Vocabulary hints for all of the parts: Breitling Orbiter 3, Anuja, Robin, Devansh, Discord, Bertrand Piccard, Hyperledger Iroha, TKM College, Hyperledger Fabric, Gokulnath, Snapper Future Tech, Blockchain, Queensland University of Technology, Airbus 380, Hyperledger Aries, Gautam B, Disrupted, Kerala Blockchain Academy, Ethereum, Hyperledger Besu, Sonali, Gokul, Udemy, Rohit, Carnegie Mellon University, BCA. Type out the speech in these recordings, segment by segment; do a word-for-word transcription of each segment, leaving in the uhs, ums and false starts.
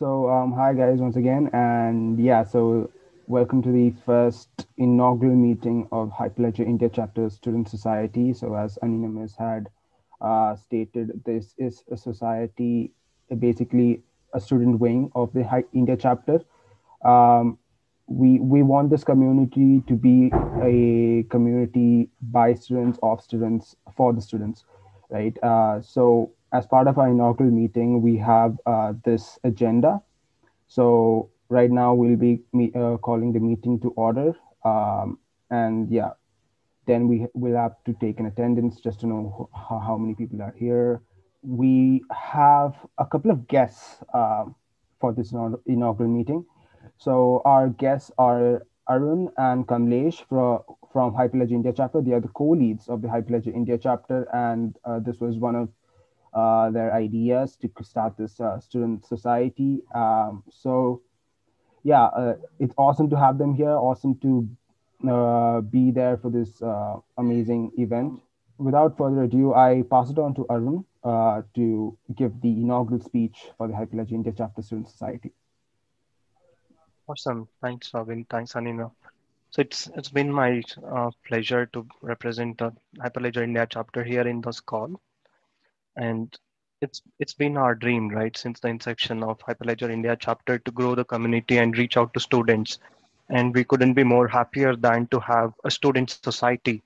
So um, hi guys once again, and yeah, so welcome to the first inaugural meeting of Hyperledger India Chapter Student Society. So as Anina Miz had uh, stated, this is a society, basically a student wing of the Hy India Chapter. Um, we we want this community to be a community by students, of students, for the students, right? Uh, so as part of our inaugural meeting, we have uh, this agenda. So right now we'll be me uh, calling the meeting to order. Um, and yeah, then we will have to take an attendance just to know how, how many people are here. We have a couple of guests uh, for this inaugural meeting. So our guests are Arun and Kamlesh from, from Hyperledger India Chapter. They are the co-leads of the Hyperledger India Chapter. And uh, this was one of Uh, their ideas to start this uh, student society. Um, so yeah, uh, it's awesome to have them here. Awesome to uh, be there for this uh, amazing event. Without further ado, I pass it on to Arun uh, to give the inaugural speech for the Hyperledger India Chapter Student Society. Awesome. Thanks, Robin. Thanks, Anina. So it's, it's been my uh, pleasure to represent the Hyperledger India Chapter here in this call. And it's it's been our dream, right, since the inception of Hyperledger India Chapter to grow the community and reach out to students. And we couldn't be more happier than to have a student society,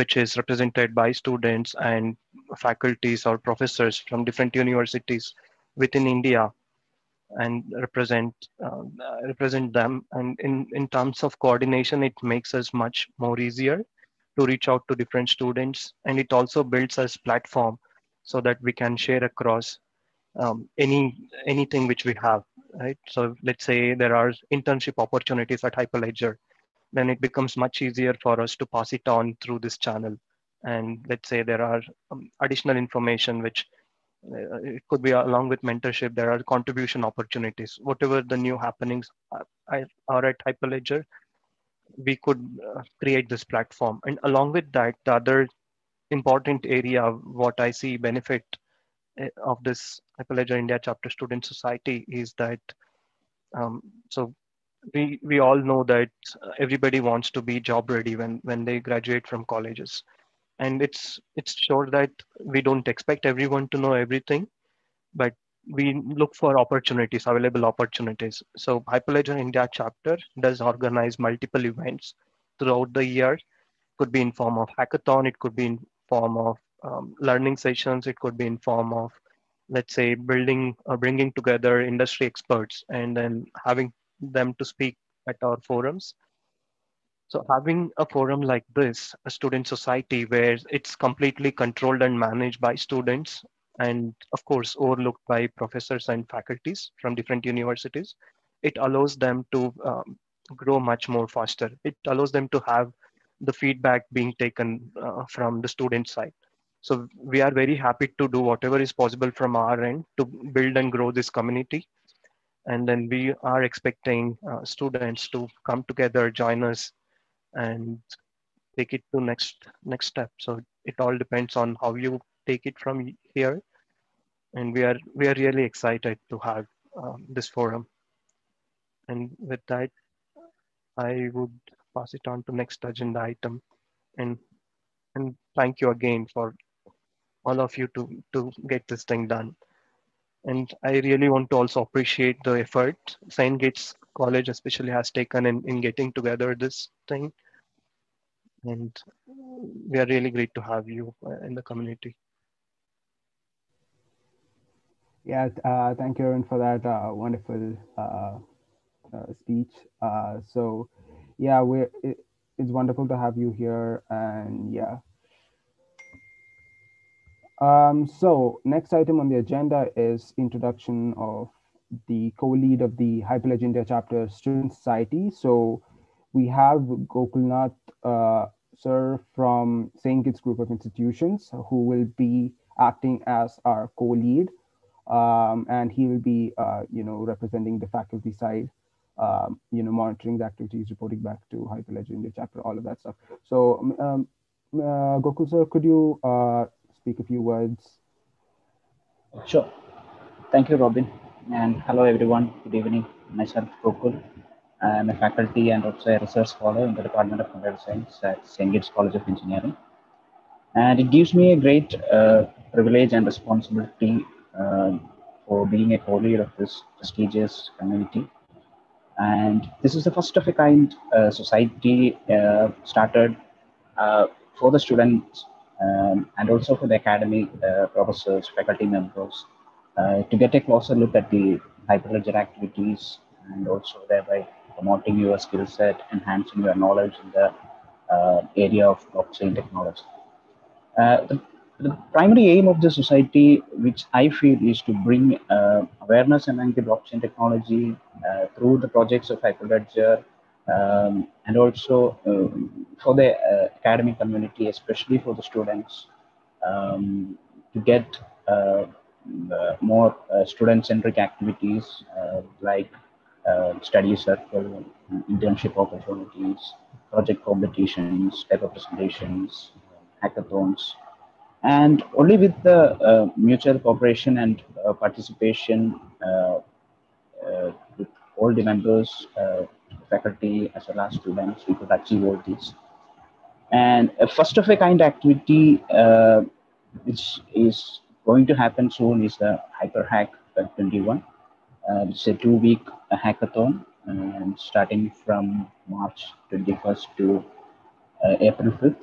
which is represented by students and faculties or professors from different universities within India, and represent uh, represent them. And in, in terms of coordination, it makes us much more easier to reach out to different students. And it also builds us platform so that we can share across um, any anything which we have, right? So let's say there are internship opportunities at Hyperledger, then it becomes much easier for us to pass it on through this channel. And let's say there are um, additional information, which uh, it could be along with mentorship, there are contribution opportunities. Whatever the new happenings are at Hyperledger, we could uh, create this platform. And along with that, the other important area what I see benefit of this Hyperledger India Chapter Student Society is that um, so we we all know that everybody wants to be job ready when when they graduate from colleges, and it's it's sure that we don't expect everyone to know everything, but we look for opportunities, available opportunities. So Hyperledger India Chapter does organize multiple events throughout the year. Could be in form of hackathon, it could be in form of um, learning sessions, it could be in form of, let's say, building or bringing together industry experts and then having them to speak at our forums. So having a forum like this, a student society where it's completely controlled and managed by students and of course overlooked by professors and faculties from different universities, it allows them to um, grow much more faster. It allows them to have the feedback being taken uh, from the student side. So we are very happy to do whatever is possible from our end to build and grow this community. And then we are expecting uh, students to come together, join us, and take it to next next step. So it all depends on how you take it from here. And we are, we are really excited to have um, this forum. And with that, I would pass it on to next agenda item, and and thank you again for all of you to to get this thing done. And I really want to also appreciate the effort Saint Kitts College especially has taken in, in getting together this thing, and we are really great to have you in the community. Yeah, uh, thank you, Arun, for that uh, wonderful uh, uh, speech. Uh, so yeah, we're, it, it's wonderful to have you here, and yeah. Um, so next item on the agenda is introduction of the co-lead of the Hyperledger India Chapter Student Society. So we have Gokulnath uh, sir from Saint Kitts Group of Institutions, who will be acting as our co-lead, um, and he will be, uh, you know, representing the faculty side. Um, you know, monitoring the activities, reporting back to Hyperledger India Chapter, all of that stuff. So, um, uh, Gokul sir, could you uh, speak a few words? Sure. Thank you, Robin. and hello everyone. Good evening. Myself Gokul. I am a faculty and also a research scholar in the Department of Computer Science at Saint Kitts College of Engineering. And it gives me a great uh, privilege and responsibility uh, for being a co-lead of this prestigious community. And this is the first of a kind uh, society uh, started uh, for the students um, and also for the academy uh, professors, faculty members, uh, to get a closer look at the Hyperledger activities and also thereby promoting your skill set, enhancing your knowledge in the uh, area of blockchain technology. Uh, the, the primary aim of the society, which I feel, is to bring uh, awareness among the blockchain technology uh, through the projects of Hyperledger, um, and also uh, for the uh, academic community, especially for the students, um, to get uh, more uh, student-centric activities uh, like uh, study circle, internship opportunities, project competitions, paper presentations, hackathons. And only with the uh, mutual cooperation and uh, participation uh, uh, with all the members, uh, faculty, as well as students, we could achieve all these. And a first of a kind activity uh, which is going to happen soon is the HyperHack twenty-one. Uh, it's a two week hackathon um, starting from March twenty-first to uh, April fifth.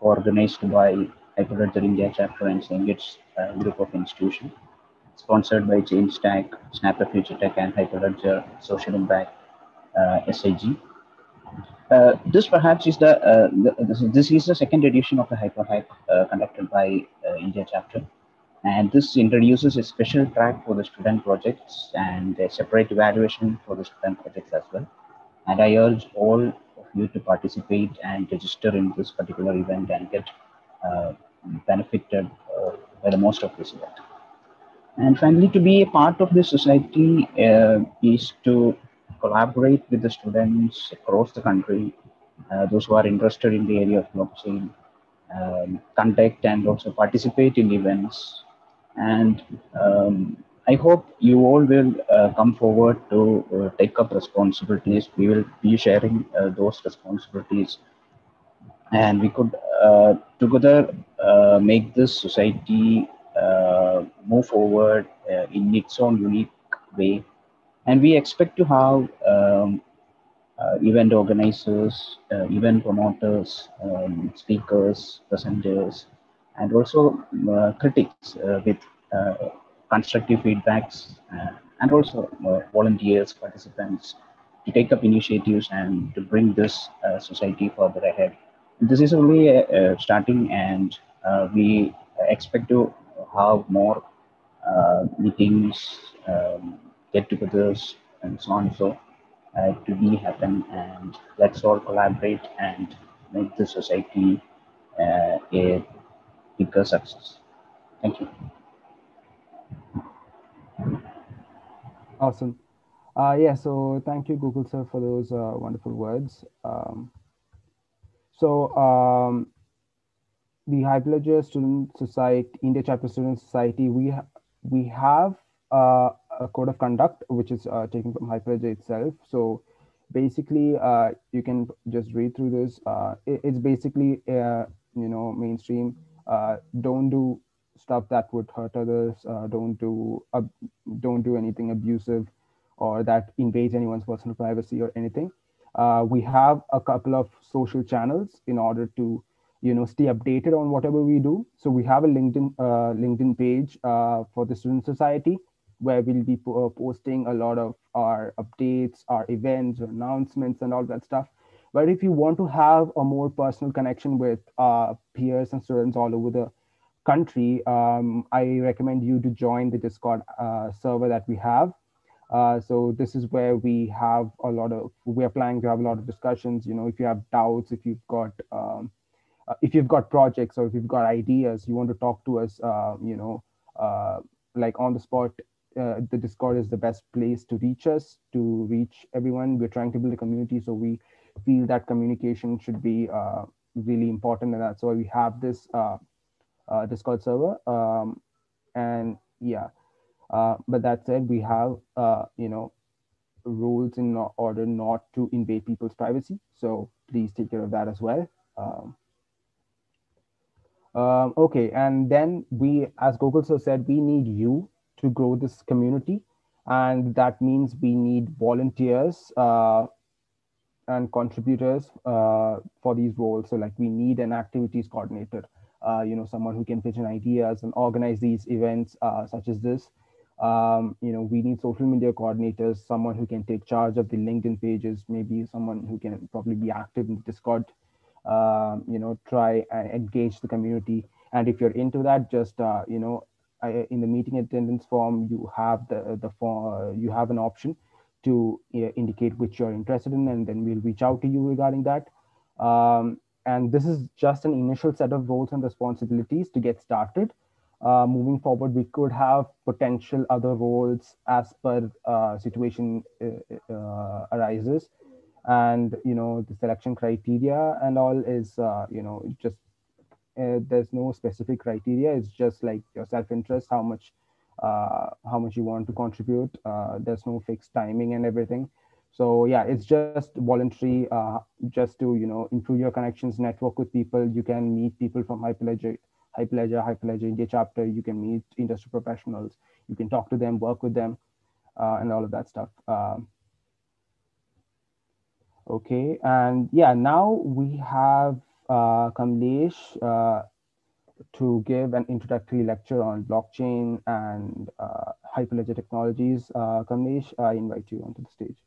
Organized by Hyperledger India Chapter and Saint Kitts uh, group of institutions, sponsored by ChangeTech, Snapper Future Tech, and Hyperledger Social Impact uh, S I G. Uh, this perhaps is the, uh, the this, this is the second edition of the HyperHack uh, conducted by uh, India Chapter, and this introduces a special track for the student projects and a separate evaluation for the student projects as well. And I urge all you to participate and register in this particular event and get uh, benefited uh, by the most of this event. And finally, to be a part of this society uh, is to collaborate with the students across the country, uh, those who are interested in the area of blockchain, um, contact and also participate in events. And um, I hope you all will uh, come forward to uh, take up responsibilities. We will be sharing uh, those responsibilities, and we could uh, together uh, make this society uh, move forward uh, in its own unique way. And we expect to have um, uh, event organizers, uh, event promoters, um, speakers, presenters, and also uh, critics uh, with uh, constructive feedbacks, uh, and also uh, volunteers, participants, to take up initiatives and to bring this uh, society further ahead. This is only a, a starting, and uh, we expect to have more uh, meetings, um, get-togethers, and so on and so uh, to be happen. And let's all collaborate and make this society uh, a bigger success. Thank you. Awesome. Uh, yeah, so thank you, Gokul sir, for those uh, wonderful words. Um, so um, the Hyperledger Student Society, India Chapter Student Society, we, ha we have uh, a code of conduct, which is uh, taken from Hyperledger itself. So basically, uh, you can just read through this. Uh, it, it's basically, uh, you know, mainstream, uh, don't do stuff that would hurt others, uh, don't do uh, don't do anything abusive or that invades anyone's personal privacy or anything. Uh, we have a couple of social channels in order to, you know, stay updated on whatever we do. So we have a LinkedIn uh, LinkedIn page uh, for the Student Society, where we'll be po posting a lot of our updates, our events, announcements, and all that stuff. But if you want to have a more personal connection with uh, peers and students all over the country, um, I recommend you to join the Discord uh, server that we have. Uh, so this is where we have a lot of, we're planning to have a lot of discussions. You know, if you have doubts, if you've got, um, uh, if you've got projects, or if you've got ideas, you want to talk to us, uh, you know, uh, like on the spot, uh, the Discord is the best place to reach us, to reach everyone. We're trying to build a community, so we feel that communication should be uh, really important, and that's why we have this uh, Uh, Discord server. Um, and yeah, Uh, but that said, we have, uh, you know, rules in order not to invade people's privacy. So please take care of that as well. Um, um, okay, and then we, as Gokul so said, we need you to grow this community. And that means we need volunteers uh, and contributors uh, for these roles. So like we need an activities coordinator, uh, you know, someone who can pitch in ideas and organize these events uh, such as this. Um, you know, we need social media coordinators, someone who can take charge of the LinkedIn pages, maybe someone who can probably be active in Discord, uh, you know, try and engage the community. And if you're into that, just, uh, you know, I, in the meeting attendance form, you have the, the form, uh, you have an option to uh, indicate which you're interested in, and then we'll reach out to you regarding that. Um, and this is just an initial set of roles and responsibilities to get started. Uh, moving forward, we could have potential other roles as per uh, situation uh, uh, arises, and you know the selection criteria and all is uh, you know just uh, there's no specific criteria. It's just like your self-interest, how much uh, how much you want to contribute. Uh, there's no fixed timing and everything. So yeah, it's just voluntary, uh, just to you know improve your connections, network with people. You can meet people from Hyperledger. Hyperledger, Hyperledger India Chapter, you can meet industry professionals, you can talk to them, work with them, uh, and all of that stuff. Um, okay, and yeah, now we have uh, Kamlesh uh, to give an introductory lecture on blockchain and uh, Hyperledger technologies. Uh, Kamlesh, I invite you onto the stage.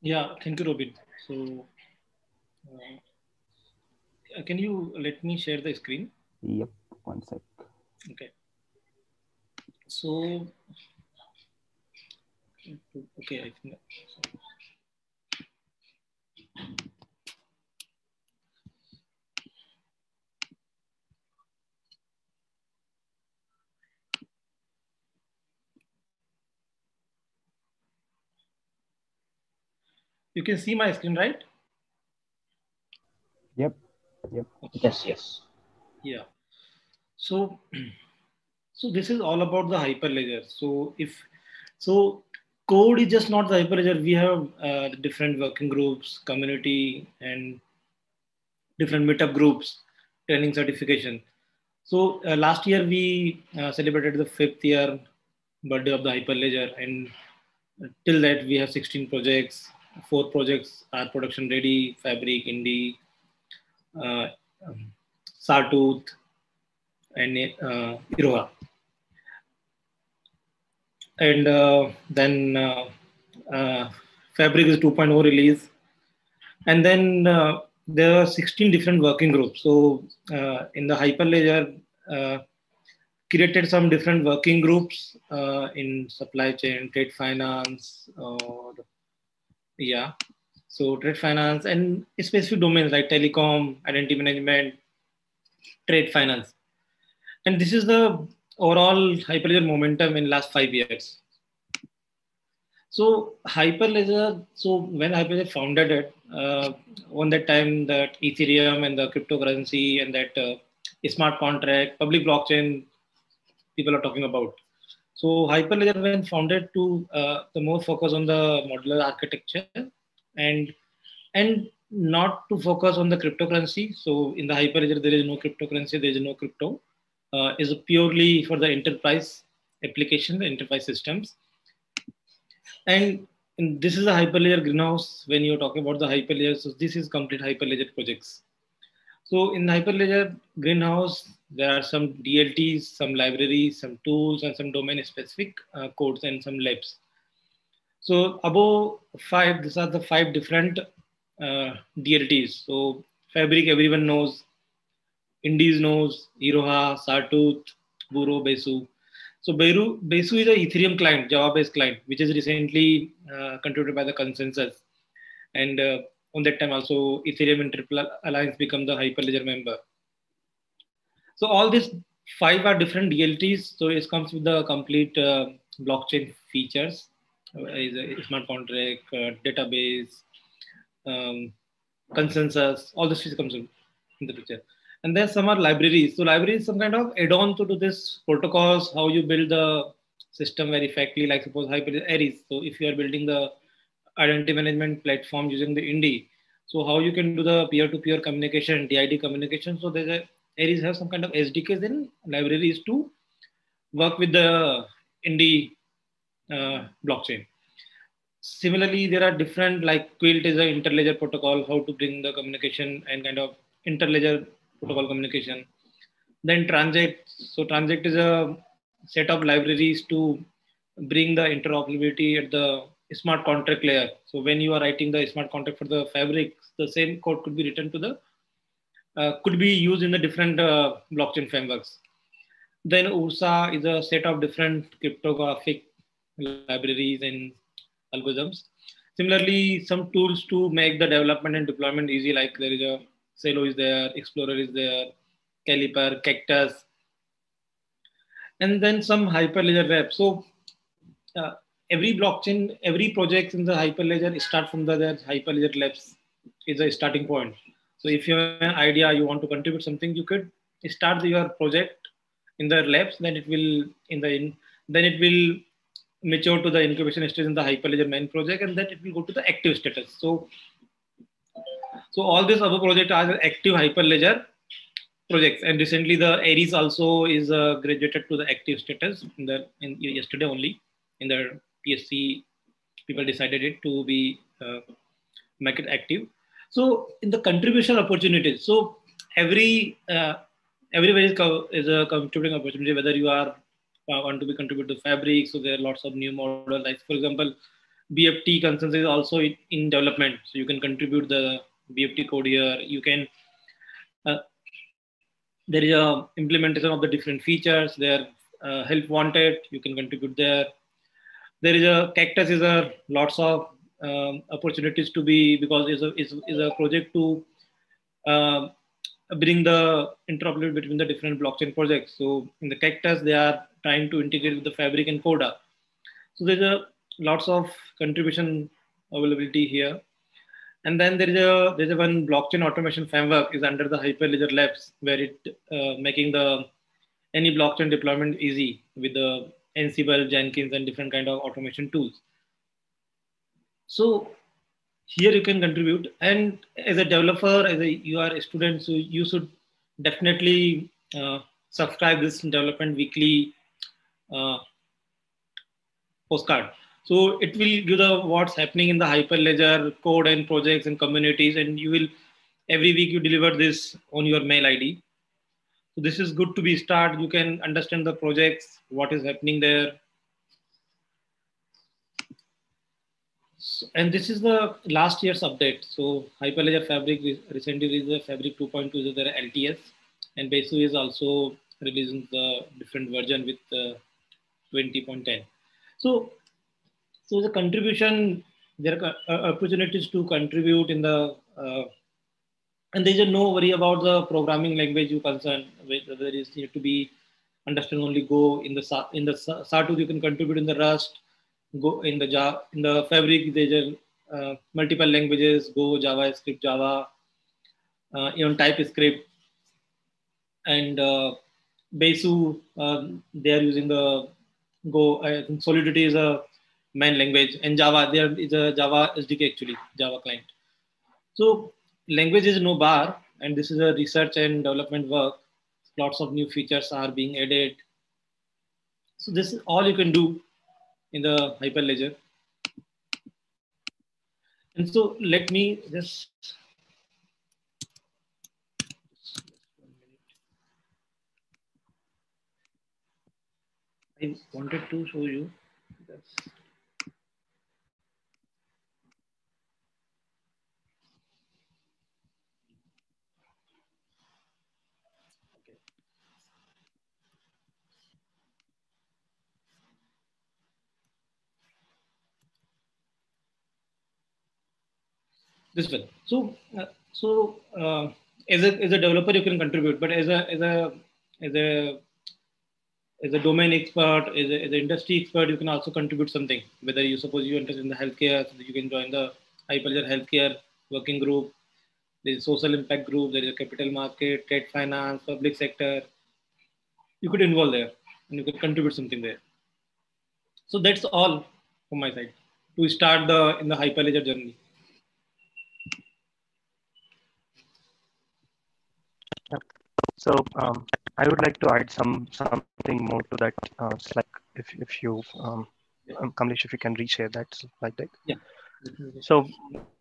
Yeah, thank you, Robin. So, uh... can you let me share the screen? Yep, one sec. Okay. So, okay, I think. You can see my screen, right? Yep. Yep. Yes, yes. Yeah. So, so this is all about the Hyperledger. So if, so code is just not the Hyperledger. We have uh, different working groups, community, and different meetup groups, training certification. So uh, last year we uh, celebrated the fifth year birthday of the Hyperledger, and till that we have sixteen projects. Four projects are production ready: Fabric, Indy, Uh, um, Sawtooth, and uh, Iroha. And uh, then uh, uh, Fabric is two point oh release. And then uh, there are sixteen different working groups. So uh, in the Hyperledger, uh, created some different working groups uh, in supply chain, trade finance, or yeah. So trade finance and specific domains like telecom, identity management, trade finance. And this is the overall Hyperledger momentum in last five years. So Hyperledger, so when Hyperledger founded it, uh, on that time that Ethereum and the cryptocurrency and that uh, smart contract, public blockchain, people are talking about. So Hyperledger when founded to uh, the more focus on the modular architecture, and and not to focus on the cryptocurrency. So in the Hyperledger, there is no cryptocurrency, there is no crypto. Uh, is purely for the enterprise application, the enterprise systems. And, and this is the Hyperledger greenhouse. When you're talking about the Hyperledger, so this is complete Hyperledger projects. So in Hyperledger greenhouse, there are some D L Ts, some libraries, some tools, and some domain-specific uh, codes and some labs. So above five, these are the five different uh, D L Ts. So Fabric, everyone knows, Indies knows, Iroha, Sawtooth, Buro, Besu. So Beru, Besu is an Ethereum client, Java-based client, which is recently uh, contributed by the consensus. And uh, on that time also, Ethereum and Triple Alliance become the Hyperledger member. So all these five are different D L Ts. So it comes with the complete uh, blockchain features. Is a smart contract, uh, database, um, consensus, all this comes in, in the picture. And then some are libraries. So libraries is some kind of add-on to, to this protocols, how you build the system very effectively, like suppose Hyperledger Aries. So if you are building the identity management platform using the Indy, so how you can do the peer-to-peer communication, D I D communication. So there's a, Aries has some kind of S D Ks in libraries to work with the Indy uh, blockchain. Similarly, there are different, like Quilt is an interledger protocol, how to bring the communication and kind of interledger protocol communication. Then Transact, so Transact is a set of libraries to bring the interoperability at the smart contract layer. So when you are writing the smart contract for the fabric, the same code could be written to the, uh, could be used in the different uh, blockchain frameworks. Then Ursa is a set of different cryptographic libraries and algorithms. Similarly, some tools to make the development and deployment easy, like there is a Celo is there, Explorer is there, Caliper, Cactus, and then some Hyperledger web. So uh, every blockchain, every project in the Hyperledger start from the there, Hyperledger labs is a starting point. So if you have an idea, you want to contribute something, you could start your project in the labs, then it will in the in, then it will mature to the incubation stage in the Hyperledger main project, and then it will go to the active status. So So all these other projects are active Hyperledger projects, and recently the Aries also is uh, graduated to the active status in the in, yesterday only. In the P S C, people decided it to be uh, make it active. So in the contribution opportunities, so every uh, everybody is, co is a contributing opportunity. Whether you are uh, want to be contribute to Fabric, so there are lots of new models. Like for example, B F T consensus is also in, in development, so you can contribute the B F T code here. You can, uh, there is a implementation of the different features there, uh, help wanted, you can contribute there. There is a Cactus is a lots of um, opportunities to be, because it's a, it's, it's a project to uh, bring the interoperability between the different blockchain projects. So in the Cactus, they are trying to integrate with the Fabric and Coda. So there's a lots of contribution availability here. And then there is a there's a one blockchain automation framework is under the Hyperledger Labs, where it uh, making the any blockchain deployment easy with the Ansible, Jenkins, and different kind of automation tools. So here you can contribute, and as a developer, as a you are a student, so you should definitely uh, subscribe this development weekly uh, postcard. So it will give the what's happening in the Hyperledger code and projects and communities, and you will every week you deliver this on your mail I D. So this is good to be start. You can understand the projects, what is happening there. So, and this is the last year's update. So Hyperledger Fabric recently released the Fabric two point two is their L T S, and Besu is also releasing the different version with uh, twenty point ten. So. So the contribution, there are opportunities to contribute in the, uh, and there is no worry about the programming language you concern with. There is need to be understand only Go in the in the Sawtooth. You can contribute in the Rust, Go in the Java, in the Fabric. There are uh, multiple languages: Go, JavaScript, Java, uh, even TypeScript, and uh, Besu. Uh, they are using the Go. I think Solidity is a main language, and Java, there is a Java S D K actually, Java client. So language is no bar, and this is a research and development work. Lots of new features are being added. So this is all you can do in the Hyperledger. And so let me just, I wanted to show you this. This one. So, uh, so uh, as a as a developer, you can contribute, but as a as a as a as a domain expert, as a, as an industry expert, you can also contribute something. Whether you suppose you are interested in the healthcare, so you can join the Hyperledger healthcare working group. There is social impact group, there is a capital market, trade finance, public sector. You could involve there and you could contribute something there. So that's all from my side to start the in the Hyperledger journey. So um, I would like to add some something more to that uh, slide. If if you um, Kamlesh, if you can reshare that slide deck. Yeah. So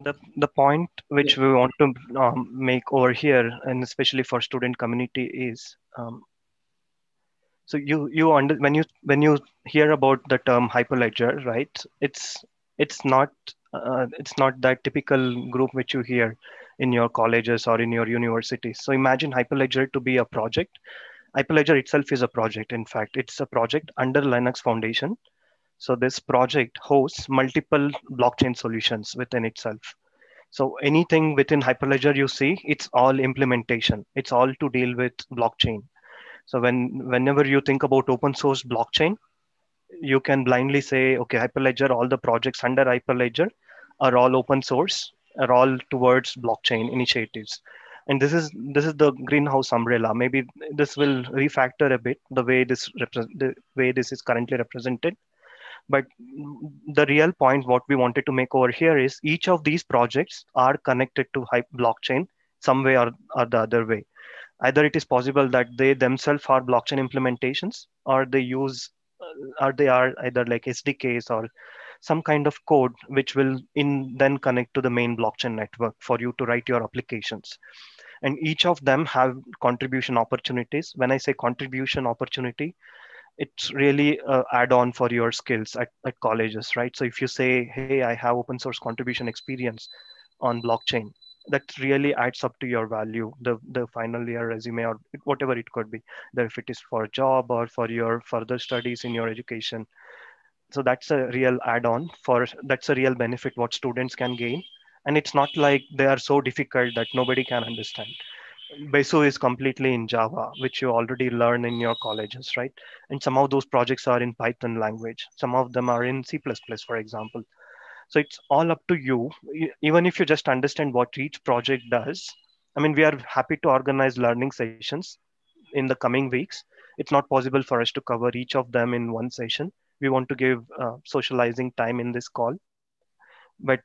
the the point which yeah. we want to um, make over here, and especially for student community, is um, so you you under when you when you hear about the term Hyperledger, right? It's it's not uh, it's not that typical group which you hear in your colleges or in your universities. So imagine Hyperledger to be a project. Hyperledger itself is a project. In fact, it's a project under Linux Foundation. So this project hosts multiple blockchain solutions within itself. So anything within Hyperledger you see, it's all implementation. It's all to deal with blockchain. So when whenever you think about open source blockchain, you can blindly say, okay, Hyperledger, all the projects under Hyperledger are all open source, are all towards blockchain initiatives. And this is this is the greenhouse umbrella. Maybe this will refactor a bit the way this the way this is currently represented. But the real point what we wanted to make over here is each of these projects are connected to blockchain some way or, or the other way. Either it is possible that they themselves are blockchain implementations, or they use or they are either like S D Ks or some kind of code which will in then connect to the main blockchain network for you to write your applications. And each of them have contribution opportunities. When I say contribution opportunity, it's really an add-on for your skills at, at colleges, right? So if you say, hey, I have open source contribution experience on blockchain, that really adds up to your value, the, the final year resume or whatever it could be, that if it is for a job or for your further studies in your education. So that's a real add-on for, that's a real benefit what students can gain. And it's not like they are so difficult that nobody can understand. Besu is completely in Java, which you already learn in your colleges, right? And some of those projects are in Python language. Some of them are in C plus plus, for example. So it's all up to you. Even if you just understand what each project does, I mean, we are happy to organize learning sessions in the coming weeks. It's not possible for us to cover each of them in one session. We want to give uh, socializing time in this call. But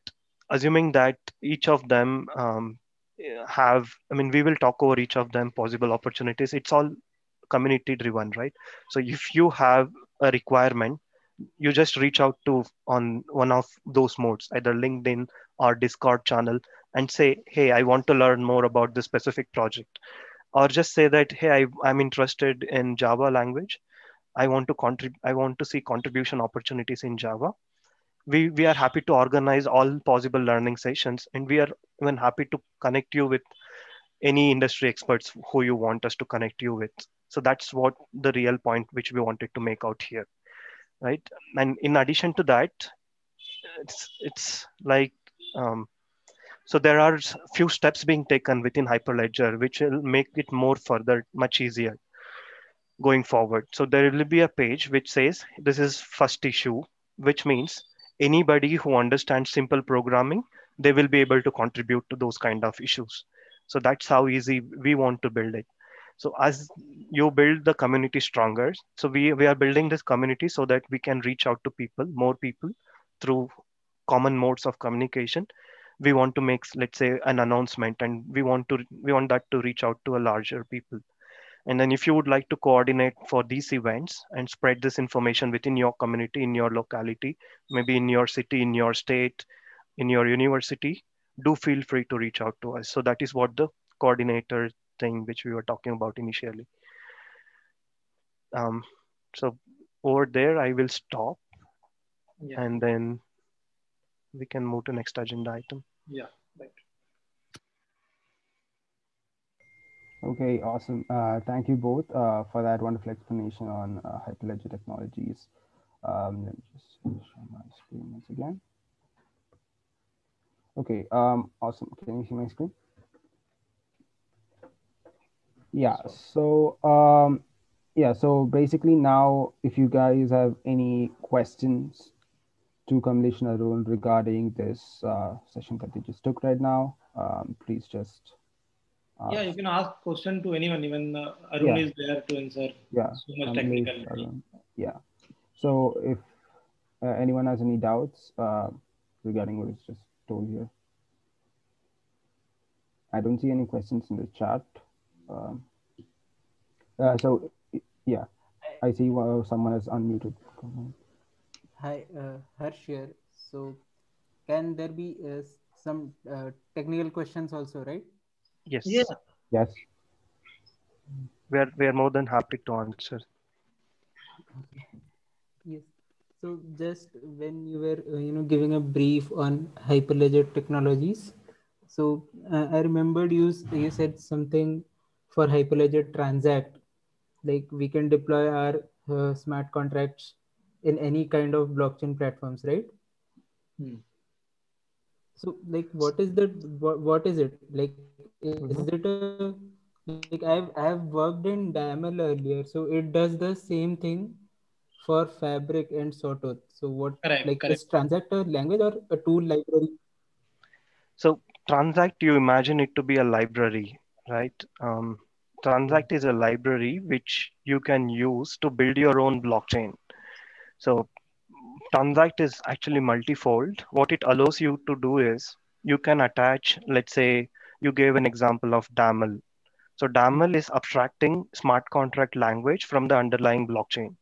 assuming that each of them um, have, I mean, we will talk over each of them possible opportunities. It's all community driven, right? So if you have a requirement, you just reach out to on one of those modes, either LinkedIn or Discord channel, and say, hey, I want to learn more about this specific project. Or just say that, hey, I, I'm interested in Java language. I want to contribute. I want to see contribution opportunities in Java. We, we are happy to organize all possible learning sessions, and we are even happy to connect you with any industry experts who you want us to connect you with. So that's what the real point which we wanted to make out here, right? And in addition to that, it's, it's like, um, so there are few steps being taken within Hyperledger, which will make it more further, much easier going forward. So there will be a page which says, this is first issue, which means anybody who understands simple programming, they will be able to contribute to those kind of issues. So that's how easy we want to build it. So as you build the community stronger, so we, we are building this community so that we can reach out to people, more people through common modes of communication. We want to make, let's say, an announcement, and we want to, we want that to reach out to a larger people. And then if you would like to coordinate for these events and spread this information within your community, in your locality, maybe in your city, in your state, in your university, do feel free to reach out to us. So that is what the coordinator thing which we were talking about initially. Um, so over there, I will stop. Yeah. And then we can move to next agenda item. Yeah. Right. Okay, awesome. Uh, thank you both uh, for that wonderful explanation on uh, Hyperledger technologies. Um, let me just share my screen once again. Okay, um, awesome. Can you see my screen? Yeah. So, um, yeah. So basically, now, if you guys have any questions to Kamlesh and Arun regarding this uh, session that they just took right now. Um, please just. Uh, yeah, you can ask question to anyone, even uh, Arun yeah. is there to answer. Yeah. So much Kamlesh, technical. Arun. Yeah. So if uh, anyone has any doubts uh, regarding what is just told here. I don't see any questions in the chat. Um, uh, so, yeah, I see uh, someone has unmuted. Hi, uh, Harsh here. So, can there be uh, some uh, technical questions also, right? Yes. Yeah. Yes. We are, we are more than happy to answer. Okay. Yes. So, just when you were, uh, you know, giving a brief on Hyperledger technologies, so uh, I remembered you, you said something for Hyperledger Transact, like we can deploy our uh, smart contracts in any kind of blockchain platforms, right? Hmm. So like, what is that? What, what is it? Like, is it a, like I've, I've worked in D A M L earlier, so it does the same thing for Fabric and Sawtooth. So what, correct, like correct. Is Transact a language or a tool library? So Transact, you imagine it to be a library, right? Um, Transact is a library which you can use to build your own blockchain. So Transact is actually multifold. What it allows you to do is you can attach, let's say you gave an example of D A M L. So D A M L is abstracting smart contract language from the underlying blockchain.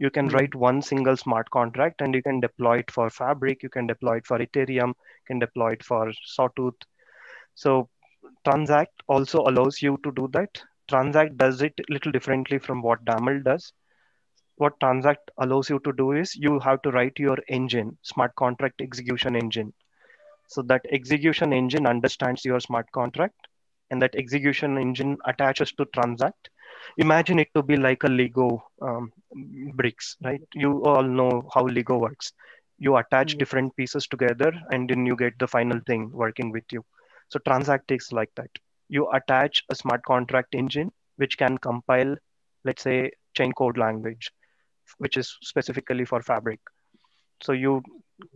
You can write one single smart contract and you can deploy it for Fabric, you can deploy it for Ethereum, you can deploy it for Sawtooth. So Transact also allows you to do that. Transact does it a little differently from what D A M L does. What Transact allows you to do is you have to write your engine, smart contract execution engine. So that execution engine understands your smart contract and that execution engine attaches to Transact. Imagine it to be like a Lego um, bricks, right? You all know how Lego works. You attach mm-hmm. different pieces together and then you get the final thing working with you. So Transact is like that. You attach a smart contract engine, which can compile, let's say, chain code language, which is specifically for Fabric. So you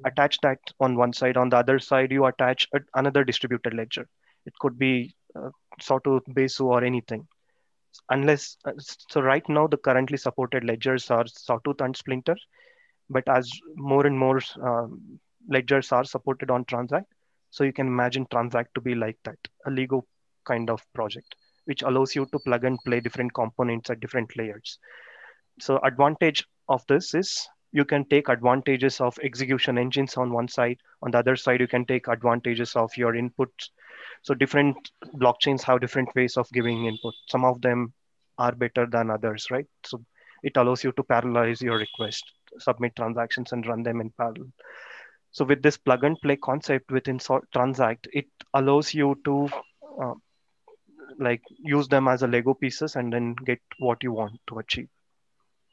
attach that on one side. On the other side, you attach a, another distributed ledger. It could be uh, Sawtooth, Besu, or anything. Unless, uh, so right now the currently supported ledgers are Sawtooth and Splinter, but as more and more um, ledgers are supported on Transact, so you can imagine Transact to be like that, a Lego kind of project, which allows you to plug and play different components at different layers. So advantage of this is you can take advantages of execution engines on one side, on the other side, you can take advantages of your inputs. So different blockchains have different ways of giving input. Some of them are better than others, right? So it allows you to parallelize your request, submit transactions and run them in parallel. So with this plug and play concept within Transact, it allows you to uh, like use them as a Lego pieces and then get what you want to achieve.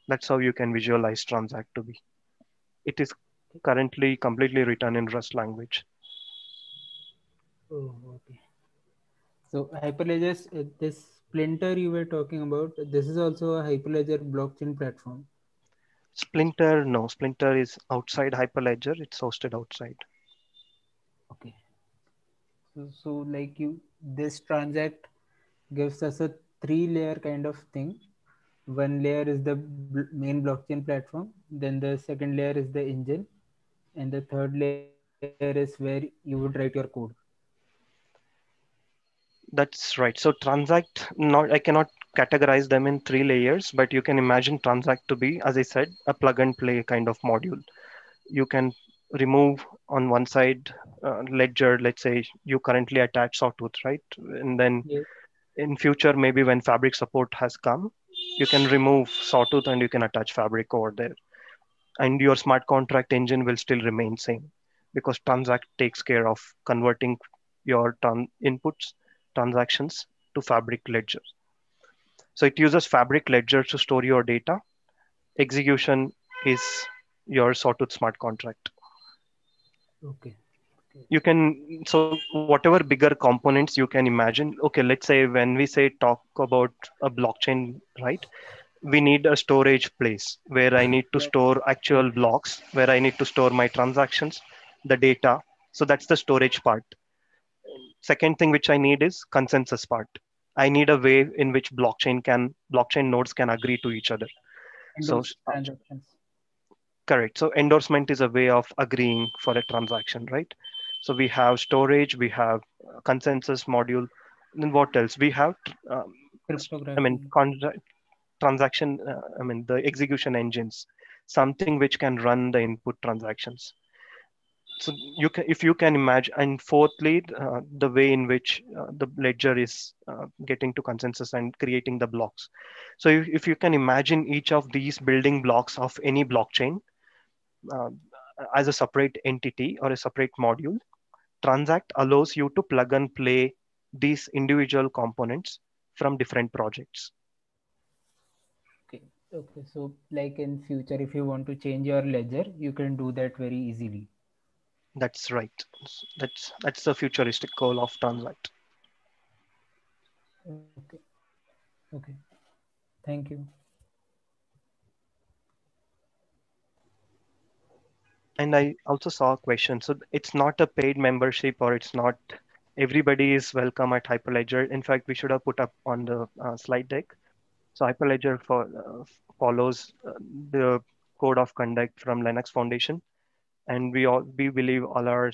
That's how you can visualize Transact to be. It is currently completely written in Rust language. Oh, okay. So Hyperledger, this Splinter you were talking about, this is also a Hyperledger blockchain platform. Splinter, no, Splinter is outside Hyperledger. It's hosted outside. Okay. So, so like you, this Transact gives us a three-layer kind of thing. One layer is the bl main blockchain platform. Then the second layer is the engine. And the third layer is where you would write your code. That's right. So Transact, not I cannot categorize them in three layers, but you can imagine Transact to be, as I said, a plug and play kind of module. You can remove on one side uh, ledger, let's say you currently attach Sawtooth, right? And then yes. in future, maybe when Fabric support has come, you can remove Sawtooth and you can attach Fabric over there. And your smart contract engine will still remain same because Transact takes care of converting your inputs transactions to Fabric ledger. So it uses Fabric ledger to store your data. Execution is your Sawtooth smart contract. Okay. okay. You can, so whatever bigger components you can imagine. Okay, let's say when we say talk about a blockchain, right? we need a storage place where I need to store actual blocks, where I need to store my transactions, the data. So that's the storage part. Second thing which I need is consensus part. I need a way in which blockchain can blockchain nodes can agree to each other. Endorse, so transactions. Correct. So endorsement is a way of agreeing for a transaction, right? So we have storage, we have consensus module. Then what else? We have, um, I mean, contract, transaction, uh, I mean, the execution engines, something which can run the input transactions. So you can, if you can imagine, and fourthly, uh, the way in which uh, the ledger is uh, getting to consensus and creating the blocks. So if, if you can imagine each of these building blocks of any blockchain uh, as a separate entity or a separate module, Transact allows you to plug and play these individual components from different projects. Okay, okay. So like in future, if you want to change your ledger, you can do that very easily. That's right. That's that's the futuristic goal of Transact. Okay. Okay. Thank you. And I also saw a question. So it's not a paid membership, or it's not. Everybody is welcome at Hyperledger. In fact, we should have put up on the uh, slide deck. So Hyperledger for, uh, follows uh, the code of conduct from Linux Foundation. And we all we believe all are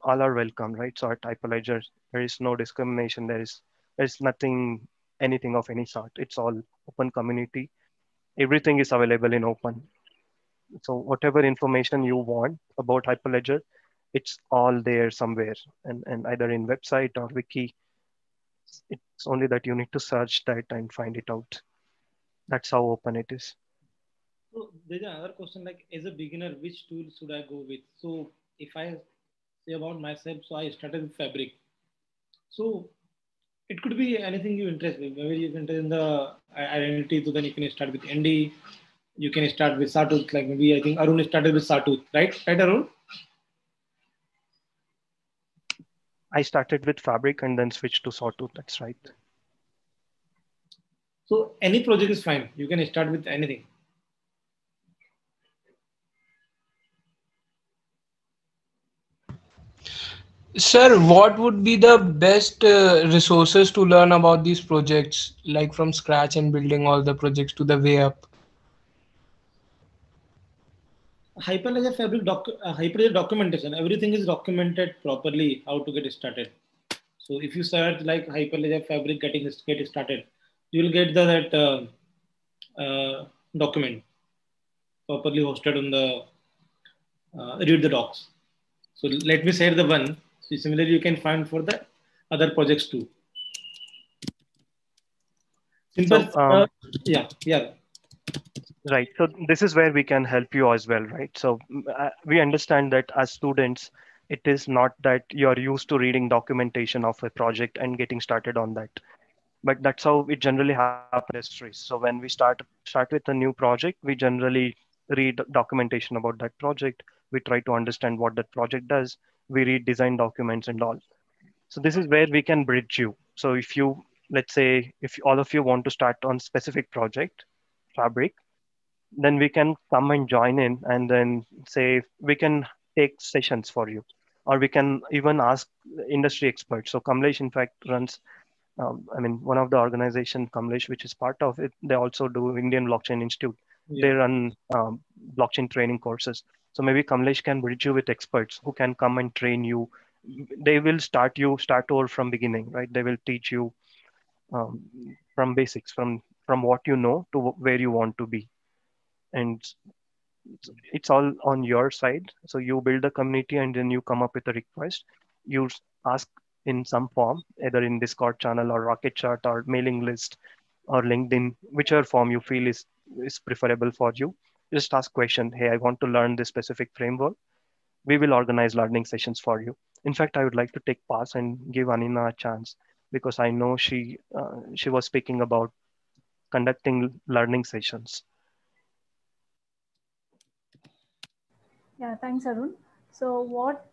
all are welcome, right? So at Hyperledger, there is no discrimination. There is there's nothing, anything of any sort. It's all open community. Everything is available in open. So whatever information you want about Hyperledger, it's all there somewhere, and, and either in website or wiki. It's only that you need to search that and find it out. That's how open it is. So there's another question, like as a beginner, which tool should I go with? So if I say about myself, so I started with Fabric. So it could be anything you interest in. Maybe you're interested in the identity, so then you can start with Indy. You can start with Sawtooth. Like maybe I think Arun started with Sawtooth, right? Right, Arun? I started with Fabric and then switched to Sawtooth. That's right. So any project is fine. You can start with anything. Sir, what would be the best uh, resources to learn about these projects, like from scratch and building all the projects to the way up? Hyperledger Fabric, doc uh, Hyperledger documentation, everything is documented properly, how to get started. So if you search like Hyperledger Fabric getting get started, you will get the, that uh, uh, document properly hosted on the, uh, read the docs. So let me share the one. So similarly, you can find for the other projects too. Simple, so, um, uh, yeah, yeah. Right. So this is where we can help you as well, right? So uh, we understand that as students, it is not that you are used to reading documentation of a project and getting started on that, but that's how it generally happens. So when we start start with a new project, we generally read documentation about that project. We try to understand what that project does. We read design documents and all. So this is where we can bridge you. So if you, let's say, if all of you want to start on specific project, Fabric, then we can come and join in, and then say, we can take sessions for you, or we can even ask industry experts. So Kamlesh, in fact, runs, um, I mean, one of the organization, Kamlesh, which is part of it, they also do Indian Blockchain Institute. Yeah. They run um, blockchain training courses. So maybe Kamlesh can bridge you with experts who can come and train you. They will start you, start over from beginning, right? They will teach you um, from basics, from, from what you know to where you want to be. And it's all on your side. So you build a community and then you come up with a request. You ask in some form, either in Discord channel or Rocket Chat or mailing list or LinkedIn, whichever form you feel is, is preferable for you. Just ask question, hey, I want to learn this specific framework. We will organize learning sessions for you. In fact, I would like to take pass and give Anina a chance, because I know she, uh, she was speaking about conducting learning sessions. Yeah, thanks, Arun. So what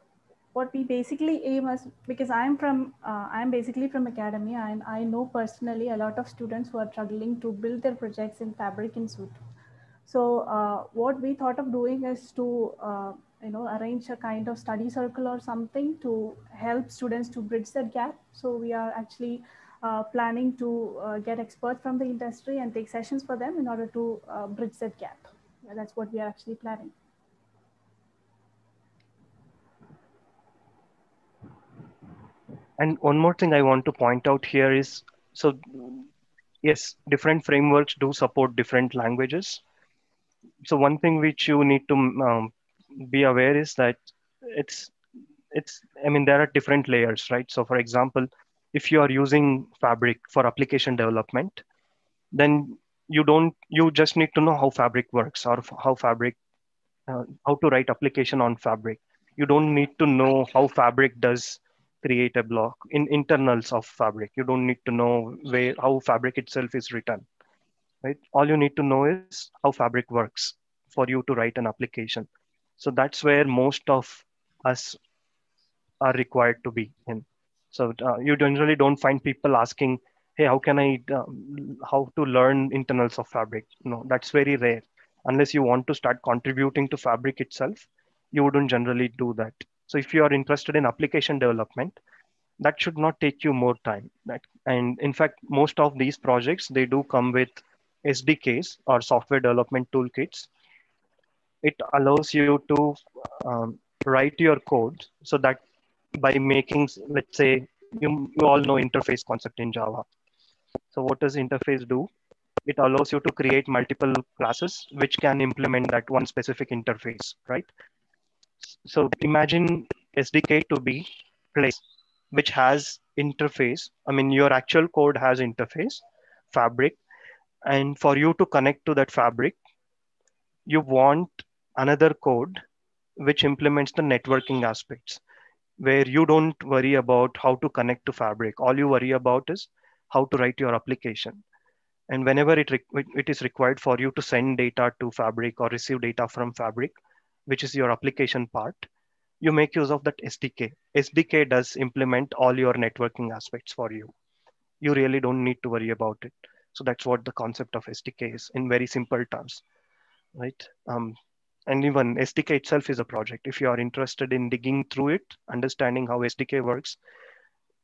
what we basically aim is, because I'm from, uh, I'm basically from academia, and I know personally a lot of students who are struggling to build their projects in Fabric and Sawtooth. So uh, what we thought of doing is to, uh, you know, arrange a kind of study circle or something to help students to bridge that gap. So we are actually uh, planning to uh, get experts from the industry and take sessions for them in order to uh, bridge that gap. Yeah, that's what we are actually planning. And one more thing I want to point out here is, so yes, different frameworks do support different languages. So one thing which you need to um, be aware is that it's, it's, I mean, there are different layers, right? So for example, if you are using Fabric for application development, then you don't, you just need to know how Fabric works or how Fabric, uh, how to write application on Fabric. You don't need to know how Fabric does create a block in internals of Fabric. You don't need to know where, how Fabric itself is written, right? All you need to know is how Fabric works for you to write an application. So that's where most of us are required to be in. So uh, you generally don't find people asking, hey, how can I, um, how to learn internals of Fabric? No, that's very rare. Unless you want to start contributing to Fabric itself, you wouldn't generally do that. So if you are interested in application development, that should not take you more time. That, and in fact, most of these projects, they do come with S D Ks or software development toolkits. It allows you to um, write your code so that by making, let's say, you, you all know interface concept in Java. So what does interface do? It allows you to create multiple classes which can implement that one specific interface, right? So imagine S D K to be place which has interface. I mean, your actual code has interface, Fabric, and for you to connect to that Fabric, you want another code which implements the networking aspects where you don't worry about how to connect to Fabric. All you worry about is how to write your application. And whenever it, it is required for you to send data to Fabric or receive data from Fabric, which is your application part, you make use of that S D K. S D K does implement all your networking aspects for you. You really don't need to worry about it. So that's what the concept of S D K is in very simple terms, right? Um, and even S D K itself is a project. If you are interested in digging through it, understanding how S D K works,